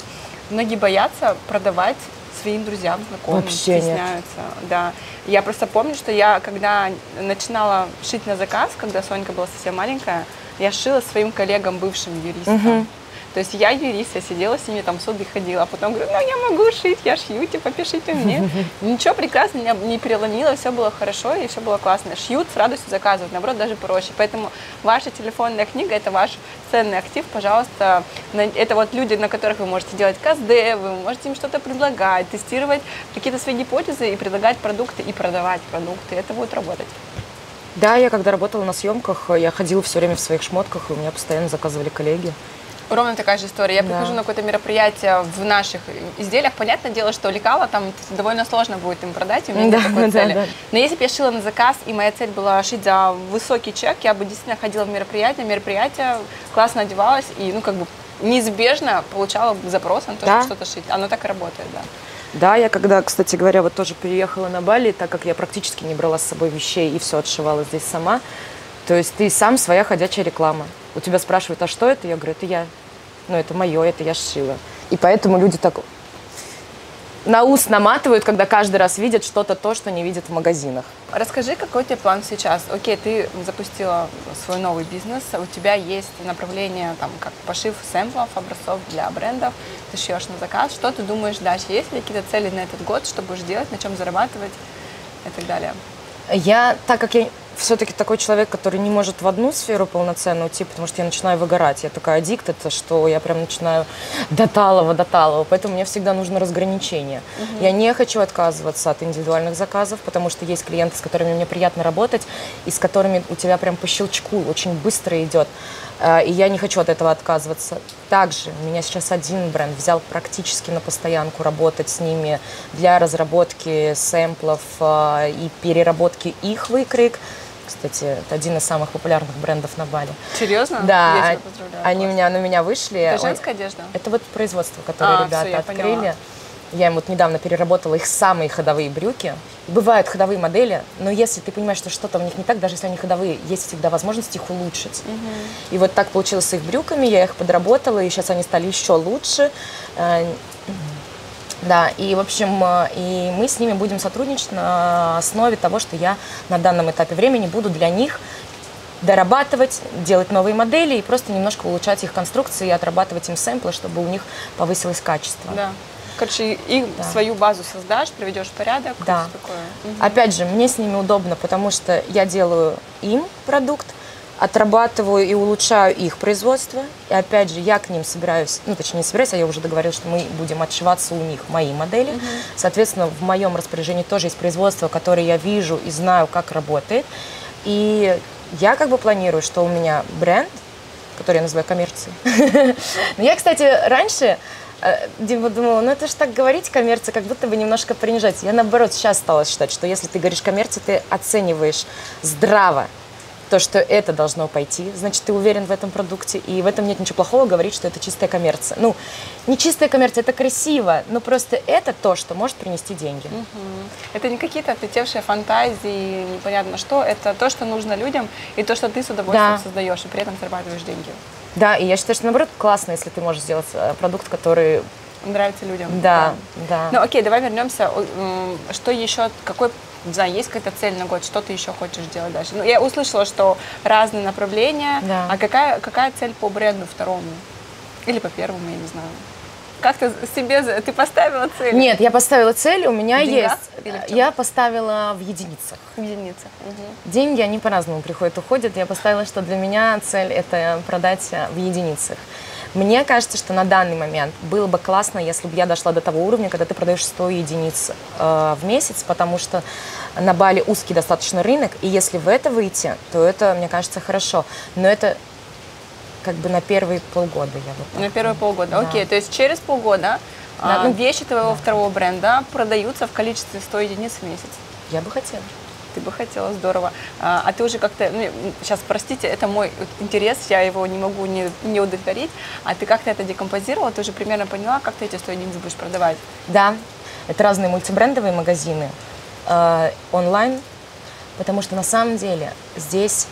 Многие боятся продавать своим друзьям, знакомым, вообще стесняются. Да. Я просто помню, что я, когда начинала шить на заказ, когда Сонька была совсем маленькая, я шила своим коллегам, бывшим юристам. То есть я юрист, я сидела с ними, там суды ходила, а потом говорю, ну я могу шить, я шью, типа пишите мне. Ничего прекрасно не переломило, все было хорошо и все было классно. Шьют, с радостью заказывают, наоборот, даже проще. Поэтому ваша телефонная книга – это ваш ценный актив, пожалуйста. Это вот люди, на которых вы можете делать КСД, вы можете им что-то предлагать, тестировать какие-то свои гипотезы и предлагать продукты, и продавать продукты. Это будет работать. Да, я когда работала на съемках, я ходила все время в своих шмотках, и у меня постоянно заказывали коллеги. ровно такая же история. Я прихожу на какое-то мероприятие в наших изделиях. Понятное дело, что лекала там довольно сложно будет им продать, у меня нет такой цели. Но если бы я шила на заказ, и моя цель была шить за высокий чек, я бы действительно ходила в мероприятие, классно одевалась и, ну, как бы неизбежно получала запрос на то, чтобы что-то шить. Оно так и работает, да. Да, я когда, кстати говоря, вот тоже переехала на Бали, так как я практически не брала с собой вещей и все отшивала здесь сама, то есть ты сам своя ходячая реклама. У тебя спрашивают, а что это? Я говорю, это я. Ну, это мое, это я сшила. И поэтому люди так на ус наматывают, когда каждый раз видят что-то то, что не видят в магазинах. Расскажи, какой у тебя план сейчас? Окей, ты запустила свой новый бизнес, у тебя есть направление, там, как пошив сэмплов, образцов для брендов, ты шьешь на заказ. Что ты думаешь дальше? Есть ли какие-то цели на этот год, что будешь делать, на чем зарабатывать и так далее? Я, так как я все-таки такой человек, который не может в одну сферу полноценно уйти, потому что я начинаю выгорать. Я такая аддикт, что я прям начинаю до талого. Поэтому мне всегда нужно разграничение. Я не хочу отказываться от индивидуальных заказов, потому что есть клиенты, с которыми мне приятно работать, и с которыми у тебя прям по щелчку очень быстро идет. И я не хочу от этого отказываться. Также меня сейчас один бренд взял практически на постоянку работать с ними для разработки сэмплов и переработки их выкроек. Кстати, это один из самых популярных брендов на Бали. Серьезно? Да, они на меня вышли. Это женская одежда? Это вот производство, которое ребята открыли. Поняла. Я им вот недавно переработала их самые ходовые брюки. Бывают ходовые модели, но если ты понимаешь, что что-то у них не так, даже если они ходовые, есть всегда возможность их улучшить. И вот так получилось с их брюками, я их подработала, и сейчас они стали еще лучше. Да, и, в общем, и мы с ними будем сотрудничать на основе того, что я на данном этапе времени буду для них дорабатывать, делать новые модели и просто немножко улучшать их конструкции и отрабатывать им сэмплы, чтобы у них повысилось качество. Да. Короче, и свою базу создашь, приведешь в порядок. Да. Опять же, мне с ними удобно, потому что я делаю им продукт, отрабатываю и улучшаю их производство. И опять же, я к ним собираюсь, ну, точнее, не собираюсь, а я уже договорилась, что мы будем отшиваться у них, мои модели. Соответственно, в моем распоряжении тоже есть производство, которое я вижу и знаю, как работает. И я как бы планирую, что у меня бренд, который я называю коммерцией. Но я, кстати, раньше... Дима думала, ну это же так говорить, коммерция, как будто бы немножко принижать. Я наоборот сейчас стала считать, что если ты говоришь коммерция, ты оцениваешь здраво то, что это должно пойти, значит, ты уверен в этом продукте, и в этом нет ничего плохого говорить, что это чистая коммерция. Ну, не чистая коммерция, это красиво, но просто это то, что может принести деньги. Это не какие-то отлетевшие фантазии, непонятно что, это то, что нужно людям, и то, что ты с удовольствием создаешь, и при этом зарабатываешь деньги. Да, и я считаю, что, наоборот, классно, если ты можешь сделать продукт, который... Нравится людям. Да. Ну, окей, давай вернемся. Что еще, какой... Не знаю, есть какая-то цель на год, что ты еще хочешь делать дальше? Ну, я услышала, что разные направления, а какая цель по бренду второму? Или по первому, я не знаю. Как ты себе, ты поставила цель? Нет, я поставила цель, у меня есть. Я поставила в единицах. Деньги, они по-разному приходят, уходят. Я поставила, что для меня цель – это продать в единицах. Мне кажется, что на данный момент было бы классно, если бы я дошла до того уровня, когда ты продаешь 100 единиц в месяц, потому что на Бали узкий достаточно рынок, и если в это выйти, то это, мне кажется, хорошо. Но это как бы на первые полгода. На первые полгода, окей. То есть через полгода вещи твоего второго бренда продаются в количестве 100 единиц в месяц. Я бы хотела. Ты бы хотела, здорово. А ты уже как-то, ну, сейчас, простите, это мой интерес, я его не могу не удовлетворить, а ты как-то это декомпозировала, ты уже примерно поняла, как ты эти 100 единиц будешь продавать? Да, это разные мультибрендовые магазины, онлайн, потому что на самом деле здесь,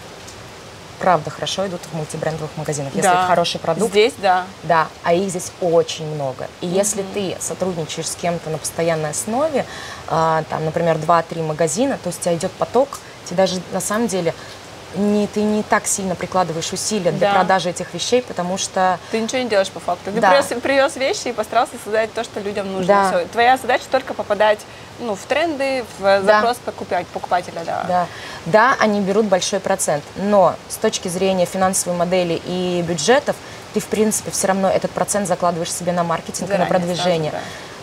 правда, хорошо идут в мультибрендовых магазинах, если это хороший продукт. Здесь, да, а их здесь очень много. И если ты сотрудничаешь с кем-то на постоянной основе, там, например, 2-3 магазина, то есть у тебя идет поток, тебе даже на самом деле ты не так сильно прикладываешь усилия для продажи этих вещей, потому что… Ты ничего не делаешь по факту. Ты привез вещи и постарался создать то, что людям нужно. Все. Твоя задача только попадать, ну, в тренды, в запрос покупателя. Да, они берут большой процент, но с точки зрения финансовой модели и бюджетов, ты, в принципе, все равно этот процент закладываешь себе на маркетинг и на продвижение.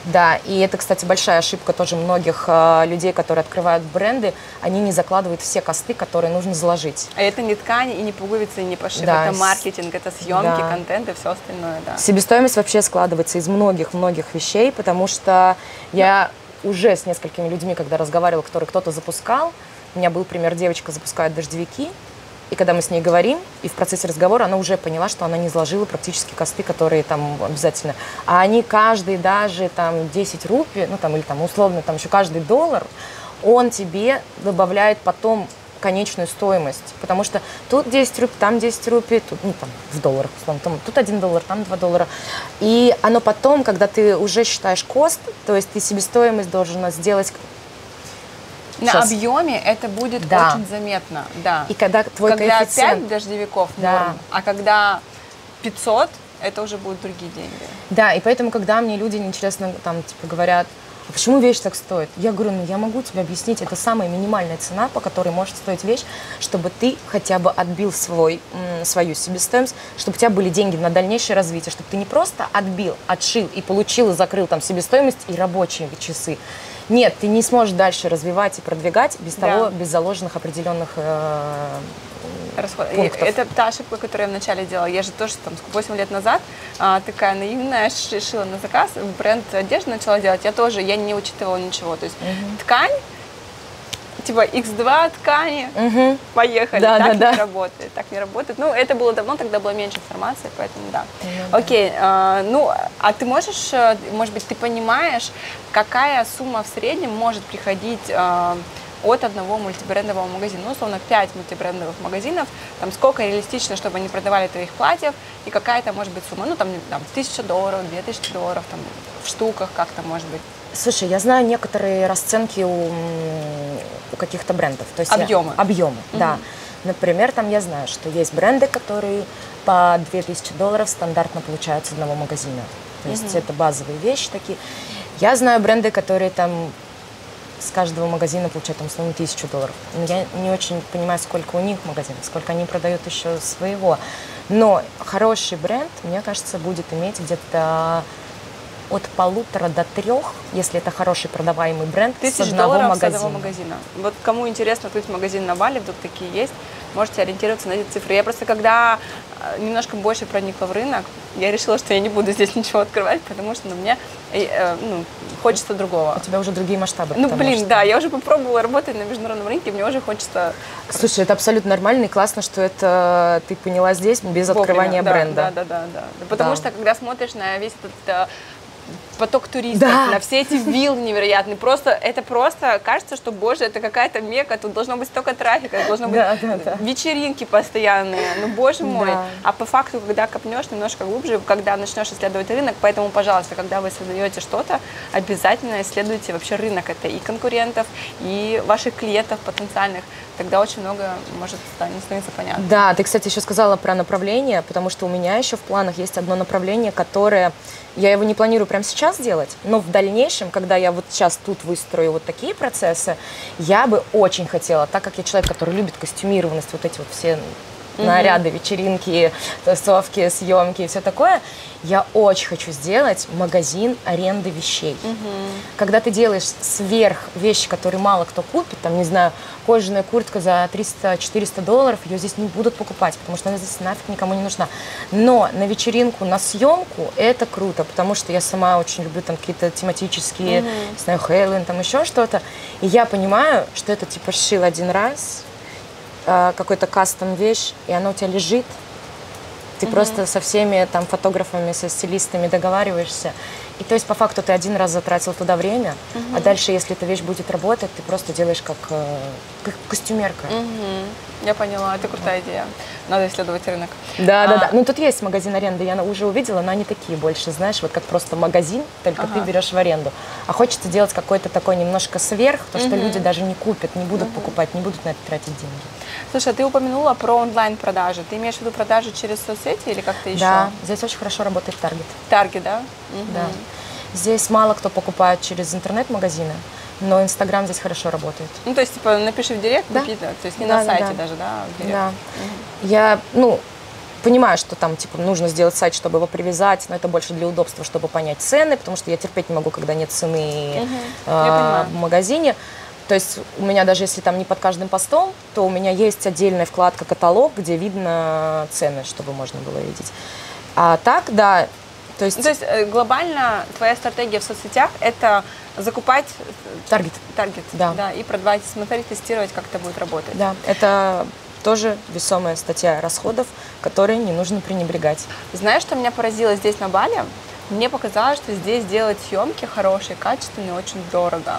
Да, и это, кстати, большая ошибка тоже многих людей, которые открывают бренды, они не закладывают все косты, которые нужно заложить. А это не ткани, и не пуговицы, и не пошив, да. Это маркетинг, это съемки, да. Контент и все остальное, да. Себестоимость вообще складывается из многих-многих вещей, потому что я уже с несколькими людьми, когда разговаривала, которые кто-то запускал, у меня был пример, девочка запускает дождевики, и когда мы с ней говорим, и в процессе разговора она уже поняла, что она не заложила практически косты, которые там обязательно. А они каждый, даже там 10 рупий, ну там или там условно там еще каждый $, он тебе добавляет потом конечную стоимость. Потому что тут 10 рупий, там 10 рупий, тут, ну, там, в долларах, условно, там, тут $1, там $2. И оно потом, когда ты уже считаешь кост, то есть ты себестоимость должна сделать... Сейчас. На объеме это будет, да, очень заметно. Да. И когда твой коэффициент... 5 дождевиков, да, норм, а когда 500, это уже будут другие деньги. Да, и поэтому, когда мне люди нечестно там, типа, говорят, а почему вещь так стоит? Я говорю, ну я могу тебе объяснить, это самая минимальная цена, по которой может стоить вещь, чтобы ты хотя бы отбил свою себестоимость, чтобы у тебя были деньги на дальнейшее развитие, чтобы ты не просто отбил, отшил и получил, и закрыл там себестоимость и рабочие часы. Нет, ты не сможешь дальше развивать и продвигать без, да, того, без заложенных определенных расходов. Это та ошибка, которую я вначале делала. Я же тоже там 8 лет назад такая наивная, шила на заказ, бренд одежды начала делать. Я тоже, я не учитывала ничего. То есть ткань, типа X2 ткани, поехали, да, так, да, не, да, работает, так не работает. Ну, это было давно, тогда было меньше информации, поэтому да. Окей, ну, а ты можешь, может быть, ты понимаешь, какая сумма в среднем может приходить от одного мультибрендового магазина, ну, условно, 5 мультибрендовых магазинов, там, сколько реалистично, чтобы они продавали твоих платьев, и какая-то, может быть, сумма, ну, там $1000, $2000, там, в штуках как-то, может быть. Слушай, я знаю некоторые расценки у каких-то брендов. То есть объемы. Объемы, да. Например, там я знаю, что есть бренды, которые по $2000 стандартно получают с одного магазина. То есть это базовые вещи такие. Я знаю бренды, которые там с каждого магазина получают, там, условно, $1000. Я не очень понимаю, сколько у них магазинов, сколько они продают еще своего. Но хороший бренд, мне кажется, будет иметь где-то... от 1,5 до 3, если это хороший продаваемый бренд, $1000 с одного магазина. Вот кому интересно открыть магазин на Бали, вдруг такие есть, можете ориентироваться на эти цифры. Я просто, когда немножко больше проникла в рынок, я решила, что я не буду здесь ничего открывать, потому что мне хочется другого. У тебя уже другие масштабы. Ну, блин, что... да, я уже попробовала работать на международном рынке, мне уже хочется... Слушай, это абсолютно нормально и классно, что это ты поняла здесь без вовремя, открывания, да, бренда. Да. Потому что, когда смотришь на весь этот... поток туристов, на все эти виллы невероятные. Просто кажется, что, боже, это какая-то мека, тут должно быть столько трафика, должно быть вечеринки постоянные, ну, боже мой. А по факту, когда копнешь немножко глубже, когда начнешь исследовать рынок, поэтому, пожалуйста, когда вы создаете что-то, обязательно исследуйте вообще рынок. Это и конкурентов, и ваших клиентов потенциальных. Тогда очень много может становиться понятно. Да, ты, кстати, еще сказала про направление, потому что у меня еще в планах есть одно направление, которое... Я его не планирую прямо сейчас делать, но в дальнейшем, когда я вот сейчас тут выстрою вот такие процессы, я бы очень хотела, так как я человек, который любит костюмированность, вот эти вот все наряды, вечеринки, тусовки, съемки и все такое, я очень хочу сделать магазин аренды вещей. Когда ты делаешь сверх вещи, которые мало кто купит, там, не знаю, кожаная куртка за $300–400, ее здесь не будут покупать, потому что она здесь нафиг никому не нужна. Но на вечеринку, на съемку это круто, потому что я сама очень люблю там какие-то тематические, не знаю, Хэллоуин, там еще что-то. И я понимаю, что это типа сшил один раз, какой-то кастом вещь, и она у тебя лежит. Ты просто со всеми там фотографами, со стилистами договариваешься. И то есть по факту ты один раз затратил туда время, а дальше, если эта вещь будет работать, ты просто делаешь как костюмерка. Я поняла, это крутая идея. Надо исследовать рынок. Да. Ну тут есть магазин аренды, я уже увидела, но они такие больше, знаешь, вот как просто магазин, только ты берешь в аренду. А хочется делать какой-то такой немножко сверх, то, что люди даже не купят, не будут покупать, не будут на это тратить деньги. Слушай, ты упомянула про онлайн-продажи. Ты имеешь в виду продажи через соцсети или как-то еще? Да, здесь очень хорошо работает таргет. Таргет, да? Да. Здесь мало кто покупает через интернет-магазины, но Инстаграм здесь хорошо работает. Ну, то есть, типа, напиши в директ, купи, то есть не на сайте даже, да? Да. Я, ну, понимаю, что там типа нужно сделать сайт, чтобы его привязать, но это больше для удобства, чтобы понять цены, потому что я терпеть не могу, когда нет цены в магазине. То есть у меня даже если там не под каждым постом, то у меня есть отдельная вкладка «Каталог», где видно цены, чтобы можно было видеть. А так, да. То есть глобально твоя стратегия в соцсетях – это закупать таргет, да, и продавать, смотреть, тестировать, как это будет работать. Да, это тоже весомая статья расходов, которые не нужно пренебрегать. Знаешь, что меня поразило здесь на Бали? Мне показалось, что здесь делать съемки хорошие, качественные, очень дорого.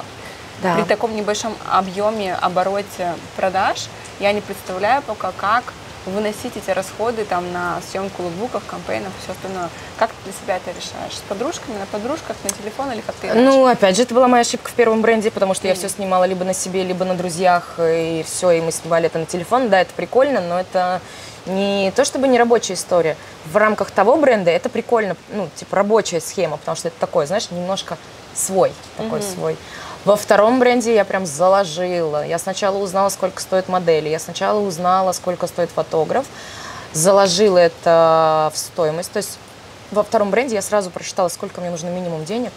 Да. При таком небольшом объеме, обороте продаж я не представляю пока, как выносить эти расходы там, на съемку лукбуков, кампейнов и все остальное. Как ты для себя это решаешь? С подружками, на подружках, на телефон или как ты иначе? Ну, опять же, это была моя ошибка в первом бренде, потому что я все снимала либо на себе, либо на друзьях, и все, и мы снимали это на телефон. Да, это прикольно, но это не то чтобы не рабочая история. В рамках того бренда это прикольно, ну, типа рабочая схема, потому что это такое, знаешь, немножко свой, такой свой. Во втором бренде я прям заложила. Я сначала узнала, сколько стоят модели, я сначала узнала, сколько стоит фотограф, заложила это в стоимость. То есть во втором бренде я сразу просчитала, сколько мне нужно минимум денег,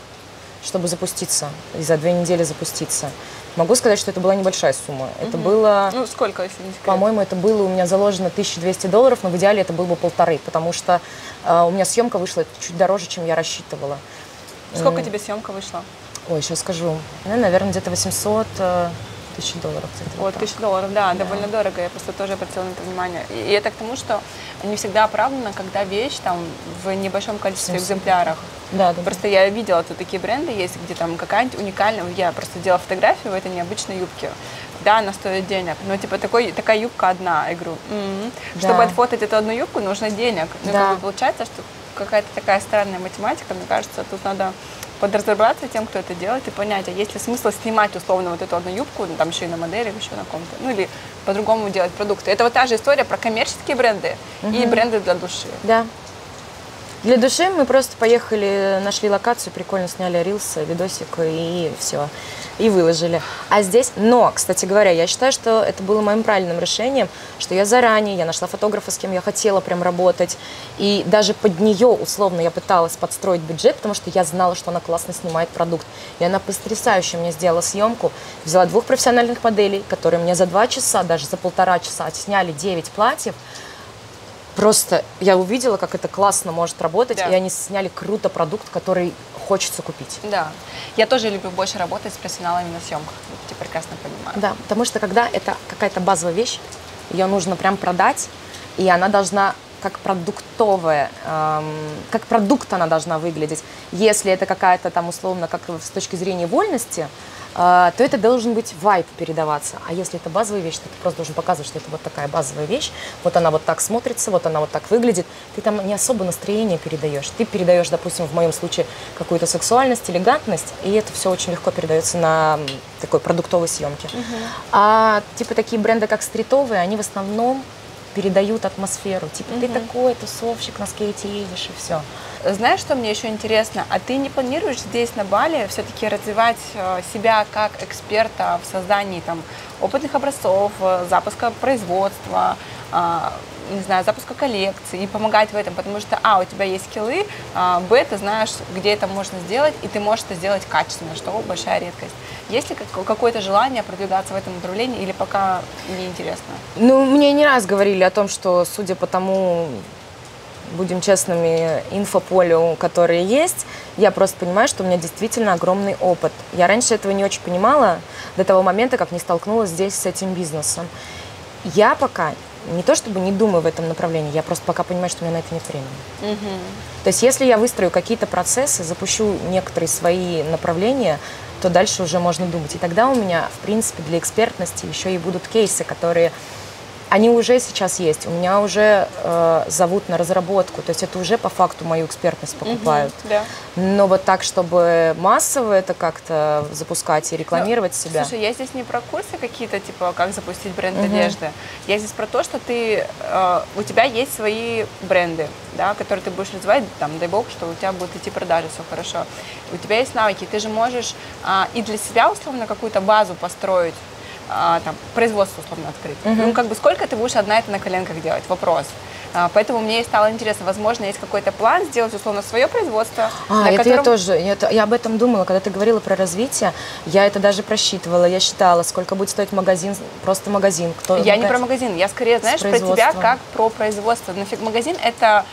чтобы запуститься, и за 2 недели запуститься. Могу сказать, что это была небольшая сумма. Это было… Ну, сколько, если не секрет? По-моему, это было у меня заложено $1200, но в идеале это было бы 1,5, потому что у меня съемка вышла чуть дороже, чем я рассчитывала. Сколько тебе съемка вышла? Ой, сейчас скажу. Наверное, где-то $800–1000. Вот, $1000, да, довольно дорого. Я просто тоже обратила на это внимание. И это к тому, что не всегда оправдано, когда вещь там в небольшом количестве экземпляров. Да, да. Просто я видела, тут такие бренды есть, где там какая-нибудь уникальная. Я просто делала фотографию в этой необычной юбке. Да, она стоит денег, но типа такая юбка одна, я говорю. Чтобы отфотать эту одну юбку, нужно денег. Ну, как бы получается, что какая-то такая странная математика, мне кажется, тут надо подразобраться тем, кто это делает, и понять, а есть ли смысл снимать условно вот эту одну юбку, там еще и на модели, еще на ком-то, ну или по-другому делать продукты. Это вот та же история про коммерческие бренды и бренды для души. Да. Для души мы просто поехали, нашли локацию, прикольно сняли рилс, видосик и все, и выложили. А здесь, но, кстати говоря, я считаю, что это было моим правильным решением, что я заранее, я нашла фотографа, с кем я хотела прям работать, и даже под нее, условно, я пыталась подстроить бюджет, потому что я знала, что она классно снимает продукт, и она потрясающе мне сделала съемку, взяла 2 профессиональных моделей, которые мне за 2 часа, даже за 1,5 часа отсняли 9 платьев. Просто я увидела, как это классно может работать, и они сняли круто продукт, который хочется купить. Да. Я тоже люблю больше работать с профессионалами на съемках, я прекрасно понимаю. Да, потому что когда это какая-то базовая вещь, ее нужно прям продать, и она должна как продуктовая, как продукт она должна выглядеть. Если это какая-то там условно, как с точки зрения вольности, то это должен быть вайб передаваться. А если это базовая вещь, то ты просто должен показывать, что это вот такая базовая вещь, вот она вот так смотрится, вот она вот так выглядит. Ты там не особо настроение передаешь. Ты передаешь, допустим, в моем случае какую-то сексуальность, элегантность, и это все очень легко передается на такой продуктовой съемке. А типа такие бренды, как стритовые, они в основном передают атмосферу. Типа ты такой тусовщик, на скейте едешь и все. Знаешь, что мне еще интересно? А ты не планируешь здесь, на Бали, все-таки развивать себя как эксперта в создании там опытных образцов, запуска производства, не знаю, запуска коллекции, и помогать в этом, потому что, у тебя есть скиллы, б, ты знаешь, где это можно сделать, и ты можешь это сделать качественно, что большая редкость. Есть ли какое-то желание продвигаться в этом направлении, или пока неинтересно? Ну, мне не раз говорили о том, что, судя по тому, будем честными, инфополю, которые есть, я просто понимаю, что у меня действительно огромный опыт. Я раньше этого не очень понимала, до того момента, как не столкнулась здесь с этим бизнесом. Я пока не то чтобы не думаю в этом направлении, я просто пока понимаю, что у меня на это нет времени. То есть если я выстрою какие-то процессы, запущу некоторые свои направления, то дальше уже можно думать. И тогда у меня, в принципе, для экспертности еще и будут кейсы, которые… Они уже сейчас есть, у меня уже зовут на разработку, то есть это уже по факту мою экспертность покупают. Но вот так, чтобы массово это как-то запускать и рекламировать себя. Слушай, я здесь не про курсы какие-то, типа, как запустить бренд одежды, я здесь про то, что ты, у тебя есть свои бренды, да, которые ты будешь развивать, там, дай бог, что у тебя будут идти продажи, все хорошо. У тебя есть навыки, ты же можешь и для себя, условно, какую-то базу построить, там, производство условно открыть. Ну, как бы сколько ты будешь одна это на коленках делать? Вопрос. Поэтому мне стало интересно, возможно, есть какой-то план сделать, условно, свое производство. Я тоже, я об этом думала, когда ты говорила про развитие, я это даже просчитывала, я считала, сколько будет стоить магазин, просто магазин. Я не про магазин, я скорее, знаешь, про тебя как про производство. Нафиг магазин – это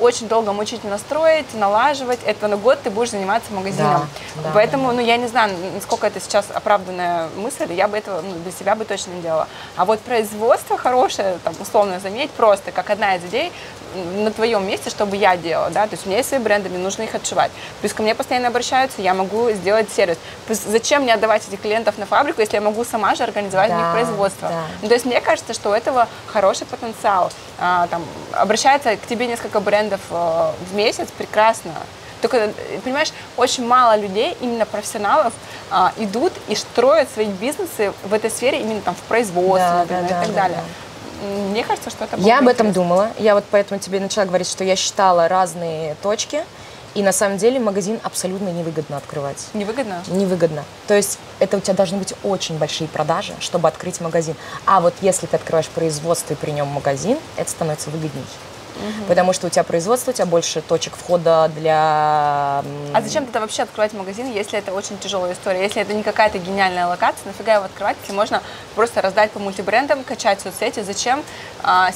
очень долго, мучительно строить, налаживать, это на год ты будешь заниматься магазином. Да, поэтому, ну, я не знаю, насколько это сейчас оправданная мысль, я бы этого для себя бы точно не делала. А вот производство хорошее, там, условно, заметь, просто как одна из идей на твоем месте, чтобы я делала, да, то есть у меня есть свои бренды, мне нужно их отшивать. Плюс ко мне постоянно обращаются, я могу сделать сервис. Зачем мне отдавать этих клиентов на фабрику, если я могу сама же организовать у них производство? Да. Ну, то есть мне кажется, что у этого хороший потенциал. Там, обращается к тебе несколько брендов в месяц, прекрасно. Только, понимаешь, очень мало людей, именно профессионалов, идут и строят свои бизнесы в этой сфере, именно там в производстве, да, например, да, и так далее. Мне кажется, что это было интересно. Я об этом думала. Я вот поэтому тебе начала говорить, что я считала разные точки. И на самом деле магазин абсолютно невыгодно открывать. Невыгодно? Невыгодно. То есть это у тебя должны быть очень большие продажи, чтобы открыть магазин. А вот если ты открываешь производство и при нем магазин, это становится выгодней. Угу. Потому что у тебя производство, у тебя больше точек входа для... А зачем тогда вообще открывать магазин, если это очень тяжелая история? Если это не какая-то гениальная локация, нафига его открывать, если можно просто раздать по мультибрендам, качать соцсети? Зачем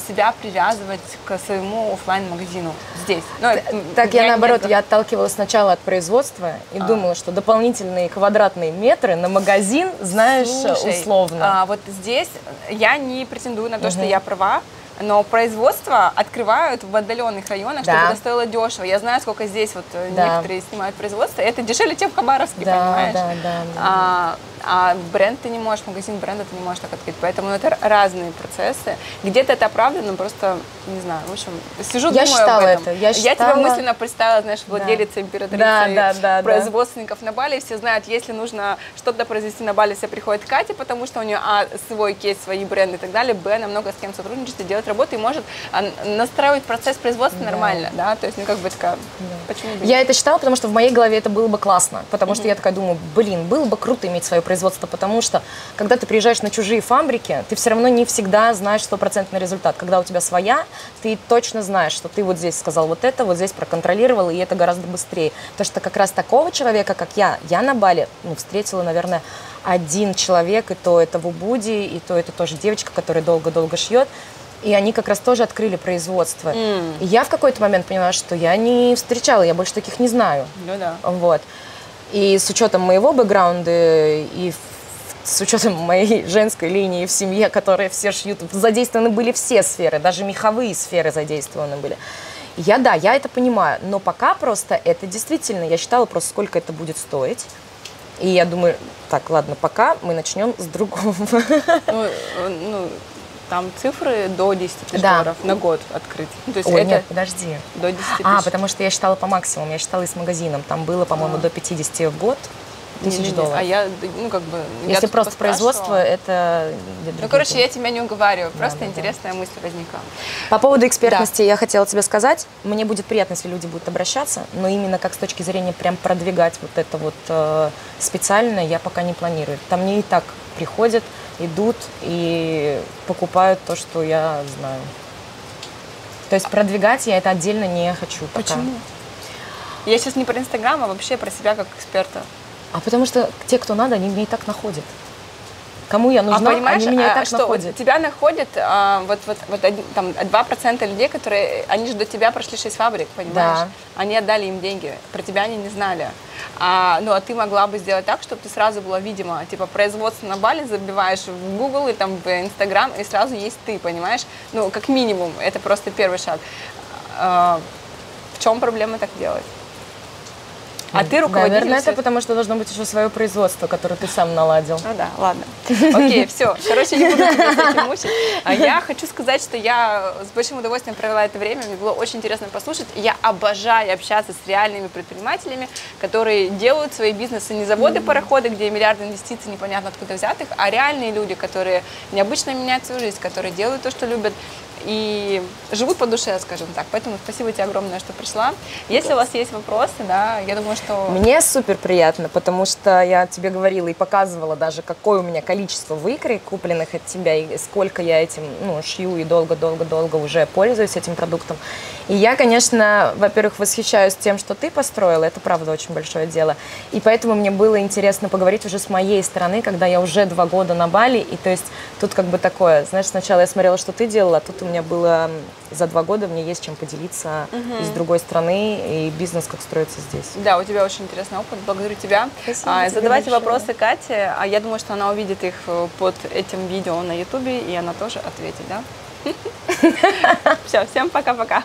себя привязывать к своему офлайн-магазину здесь? Но так я наоборот, я отталкивалась сначала от производства и думала, что дополнительные квадратные метры на магазин, знаешь, условно. Вот здесь я не претендую на то, что я права. Но производство открывают в отдаленных районах, чтобы это стоило дешево. Я знаю, сколько здесь вот некоторые снимают производство. Это дешевле, чем в Хабаровске, понимаешь? А бренд ты не можешь, магазин бренда ты не можешь так открыть. Поэтому это разные процессы. Где-то это оправдано, просто, не знаю, в общем, сижу, думаю об этом. Я тебя мысленно представила, знаешь, владелица, императрица, производственников на Бали. Все знают, если нужно что-то произвести на Бали, все приходят к Кате, потому что у нее, свой кейс, свои бренды и так далее, б, намного с кем сотрудничать и делать работу, и может настраивать процесс производства нормально, да, то есть, ну, как бы такая, почему бы? Я это считала, потому что в моей голове это было бы классно, потому что я такая думаю, блин, было бы круто иметь свое производство, потому что, когда ты приезжаешь на чужие фабрики, ты все равно не всегда знаешь стопроцентный результат. Когда у тебя своя, ты точно знаешь, что ты вот здесь сказал вот это, вот здесь проконтролировал, и это гораздо быстрее. Потому что как раз такого человека, как я на Бали, ну, встретила, наверное, один человек, и то это в Убуде, и то это тоже девочка, которая долго-долго шьет. И они как раз тоже открыли производство. И я в какой-то момент поняла, что я не встречала, я больше таких не знаю. Ну да. Вот. И с учетом моего бэкграунда и с учетом моей женской линии в семье, которые все шьют, задействованы были все сферы, даже меховые сферы задействованы были. Я это понимаю, но пока просто это действительно, я считала просто, сколько это будет стоить. И я думаю, так, ладно, пока мы начнем с другого. Там цифры до 10 тысяч долларов на год открыть. То есть нет, подожди. До 10 тысяч. Потому что я считала по максимуму, я считала и с магазином. Там было, по-моему, до 50 в год тысяч долларов. А я, ну, как бы... Если просто производство, это... Ну, короче, я тебя не уговариваю, просто интересная мысль возникла. По поводу экспертности я хотела тебе сказать. Мне будет приятно, если люди будут обращаться, но именно как с точки зрения прям продвигать вот это вот специально я пока не планирую. Там мне и так приходят, идут и покупают то, что я знаю. То есть продвигать я это отдельно не хочу пока. Почему? Я сейчас не про Инстаграм, а вообще про себя как эксперта. А потому что те, кто надо, они меня и так находят. Кому я нужна, понимаешь, они меня и так находят. Тебя находят там 2% людей, которые, они же до тебя прошли 6 фабрик, понимаешь? Да. Они отдали им деньги, про тебя они не знали. Ну, а ты могла бы сделать так, чтобы ты сразу была видима. Типа, производство на Бали забиваешь в Google и там в Instagram, и сразу есть ты, понимаешь? Ну, как минимум, это просто первый шаг. В чем проблема так делать? А ты руководитель? Наверное, это потому, что должно быть еще свое производство, которое ты сам наладил. Ну да, ладно. Окей, все. Короче, не буду тебя с этим мучить. Я хочу сказать, что я с большим удовольствием провела это время. Мне было очень интересно послушать. Я обожаю общаться с реальными предпринимателями, которые делают свои бизнесы не заводы-пароходы, где миллиарды инвестиций непонятно откуда взятых, а реальные люди, которые необычно меняют свою жизнь, которые делают то, что любят. и живут по душе, скажем так. Поэтому спасибо тебе огромное, что пришла. Если у вас есть вопросы, да, я думаю, что... Мне супер приятно, потому что я тебе говорила и показывала даже, какое у меня количество выкроек, купленных от тебя, и сколько я этим, ну, шью и долго-долго-долго уже пользуюсь этим продуктом. И я, конечно, во-первых, восхищаюсь тем, что ты построила, это правда очень большое дело. И поэтому мне было интересно поговорить уже с моей стороны, когда я уже 2 года на Бали, и то есть тут как бы такое, знаешь, сначала я смотрела, что ты делала, а тут у меня было за 2 года, мне есть чем поделиться с другой страны, и бизнес как строится здесь. Да, у тебя очень интересный опыт, благодарю тебя. Задавайте вопросы Кате, а я думаю, что она увидит их под этим видео на ютубе, и она тоже ответит, да? Все, всем пока-пока.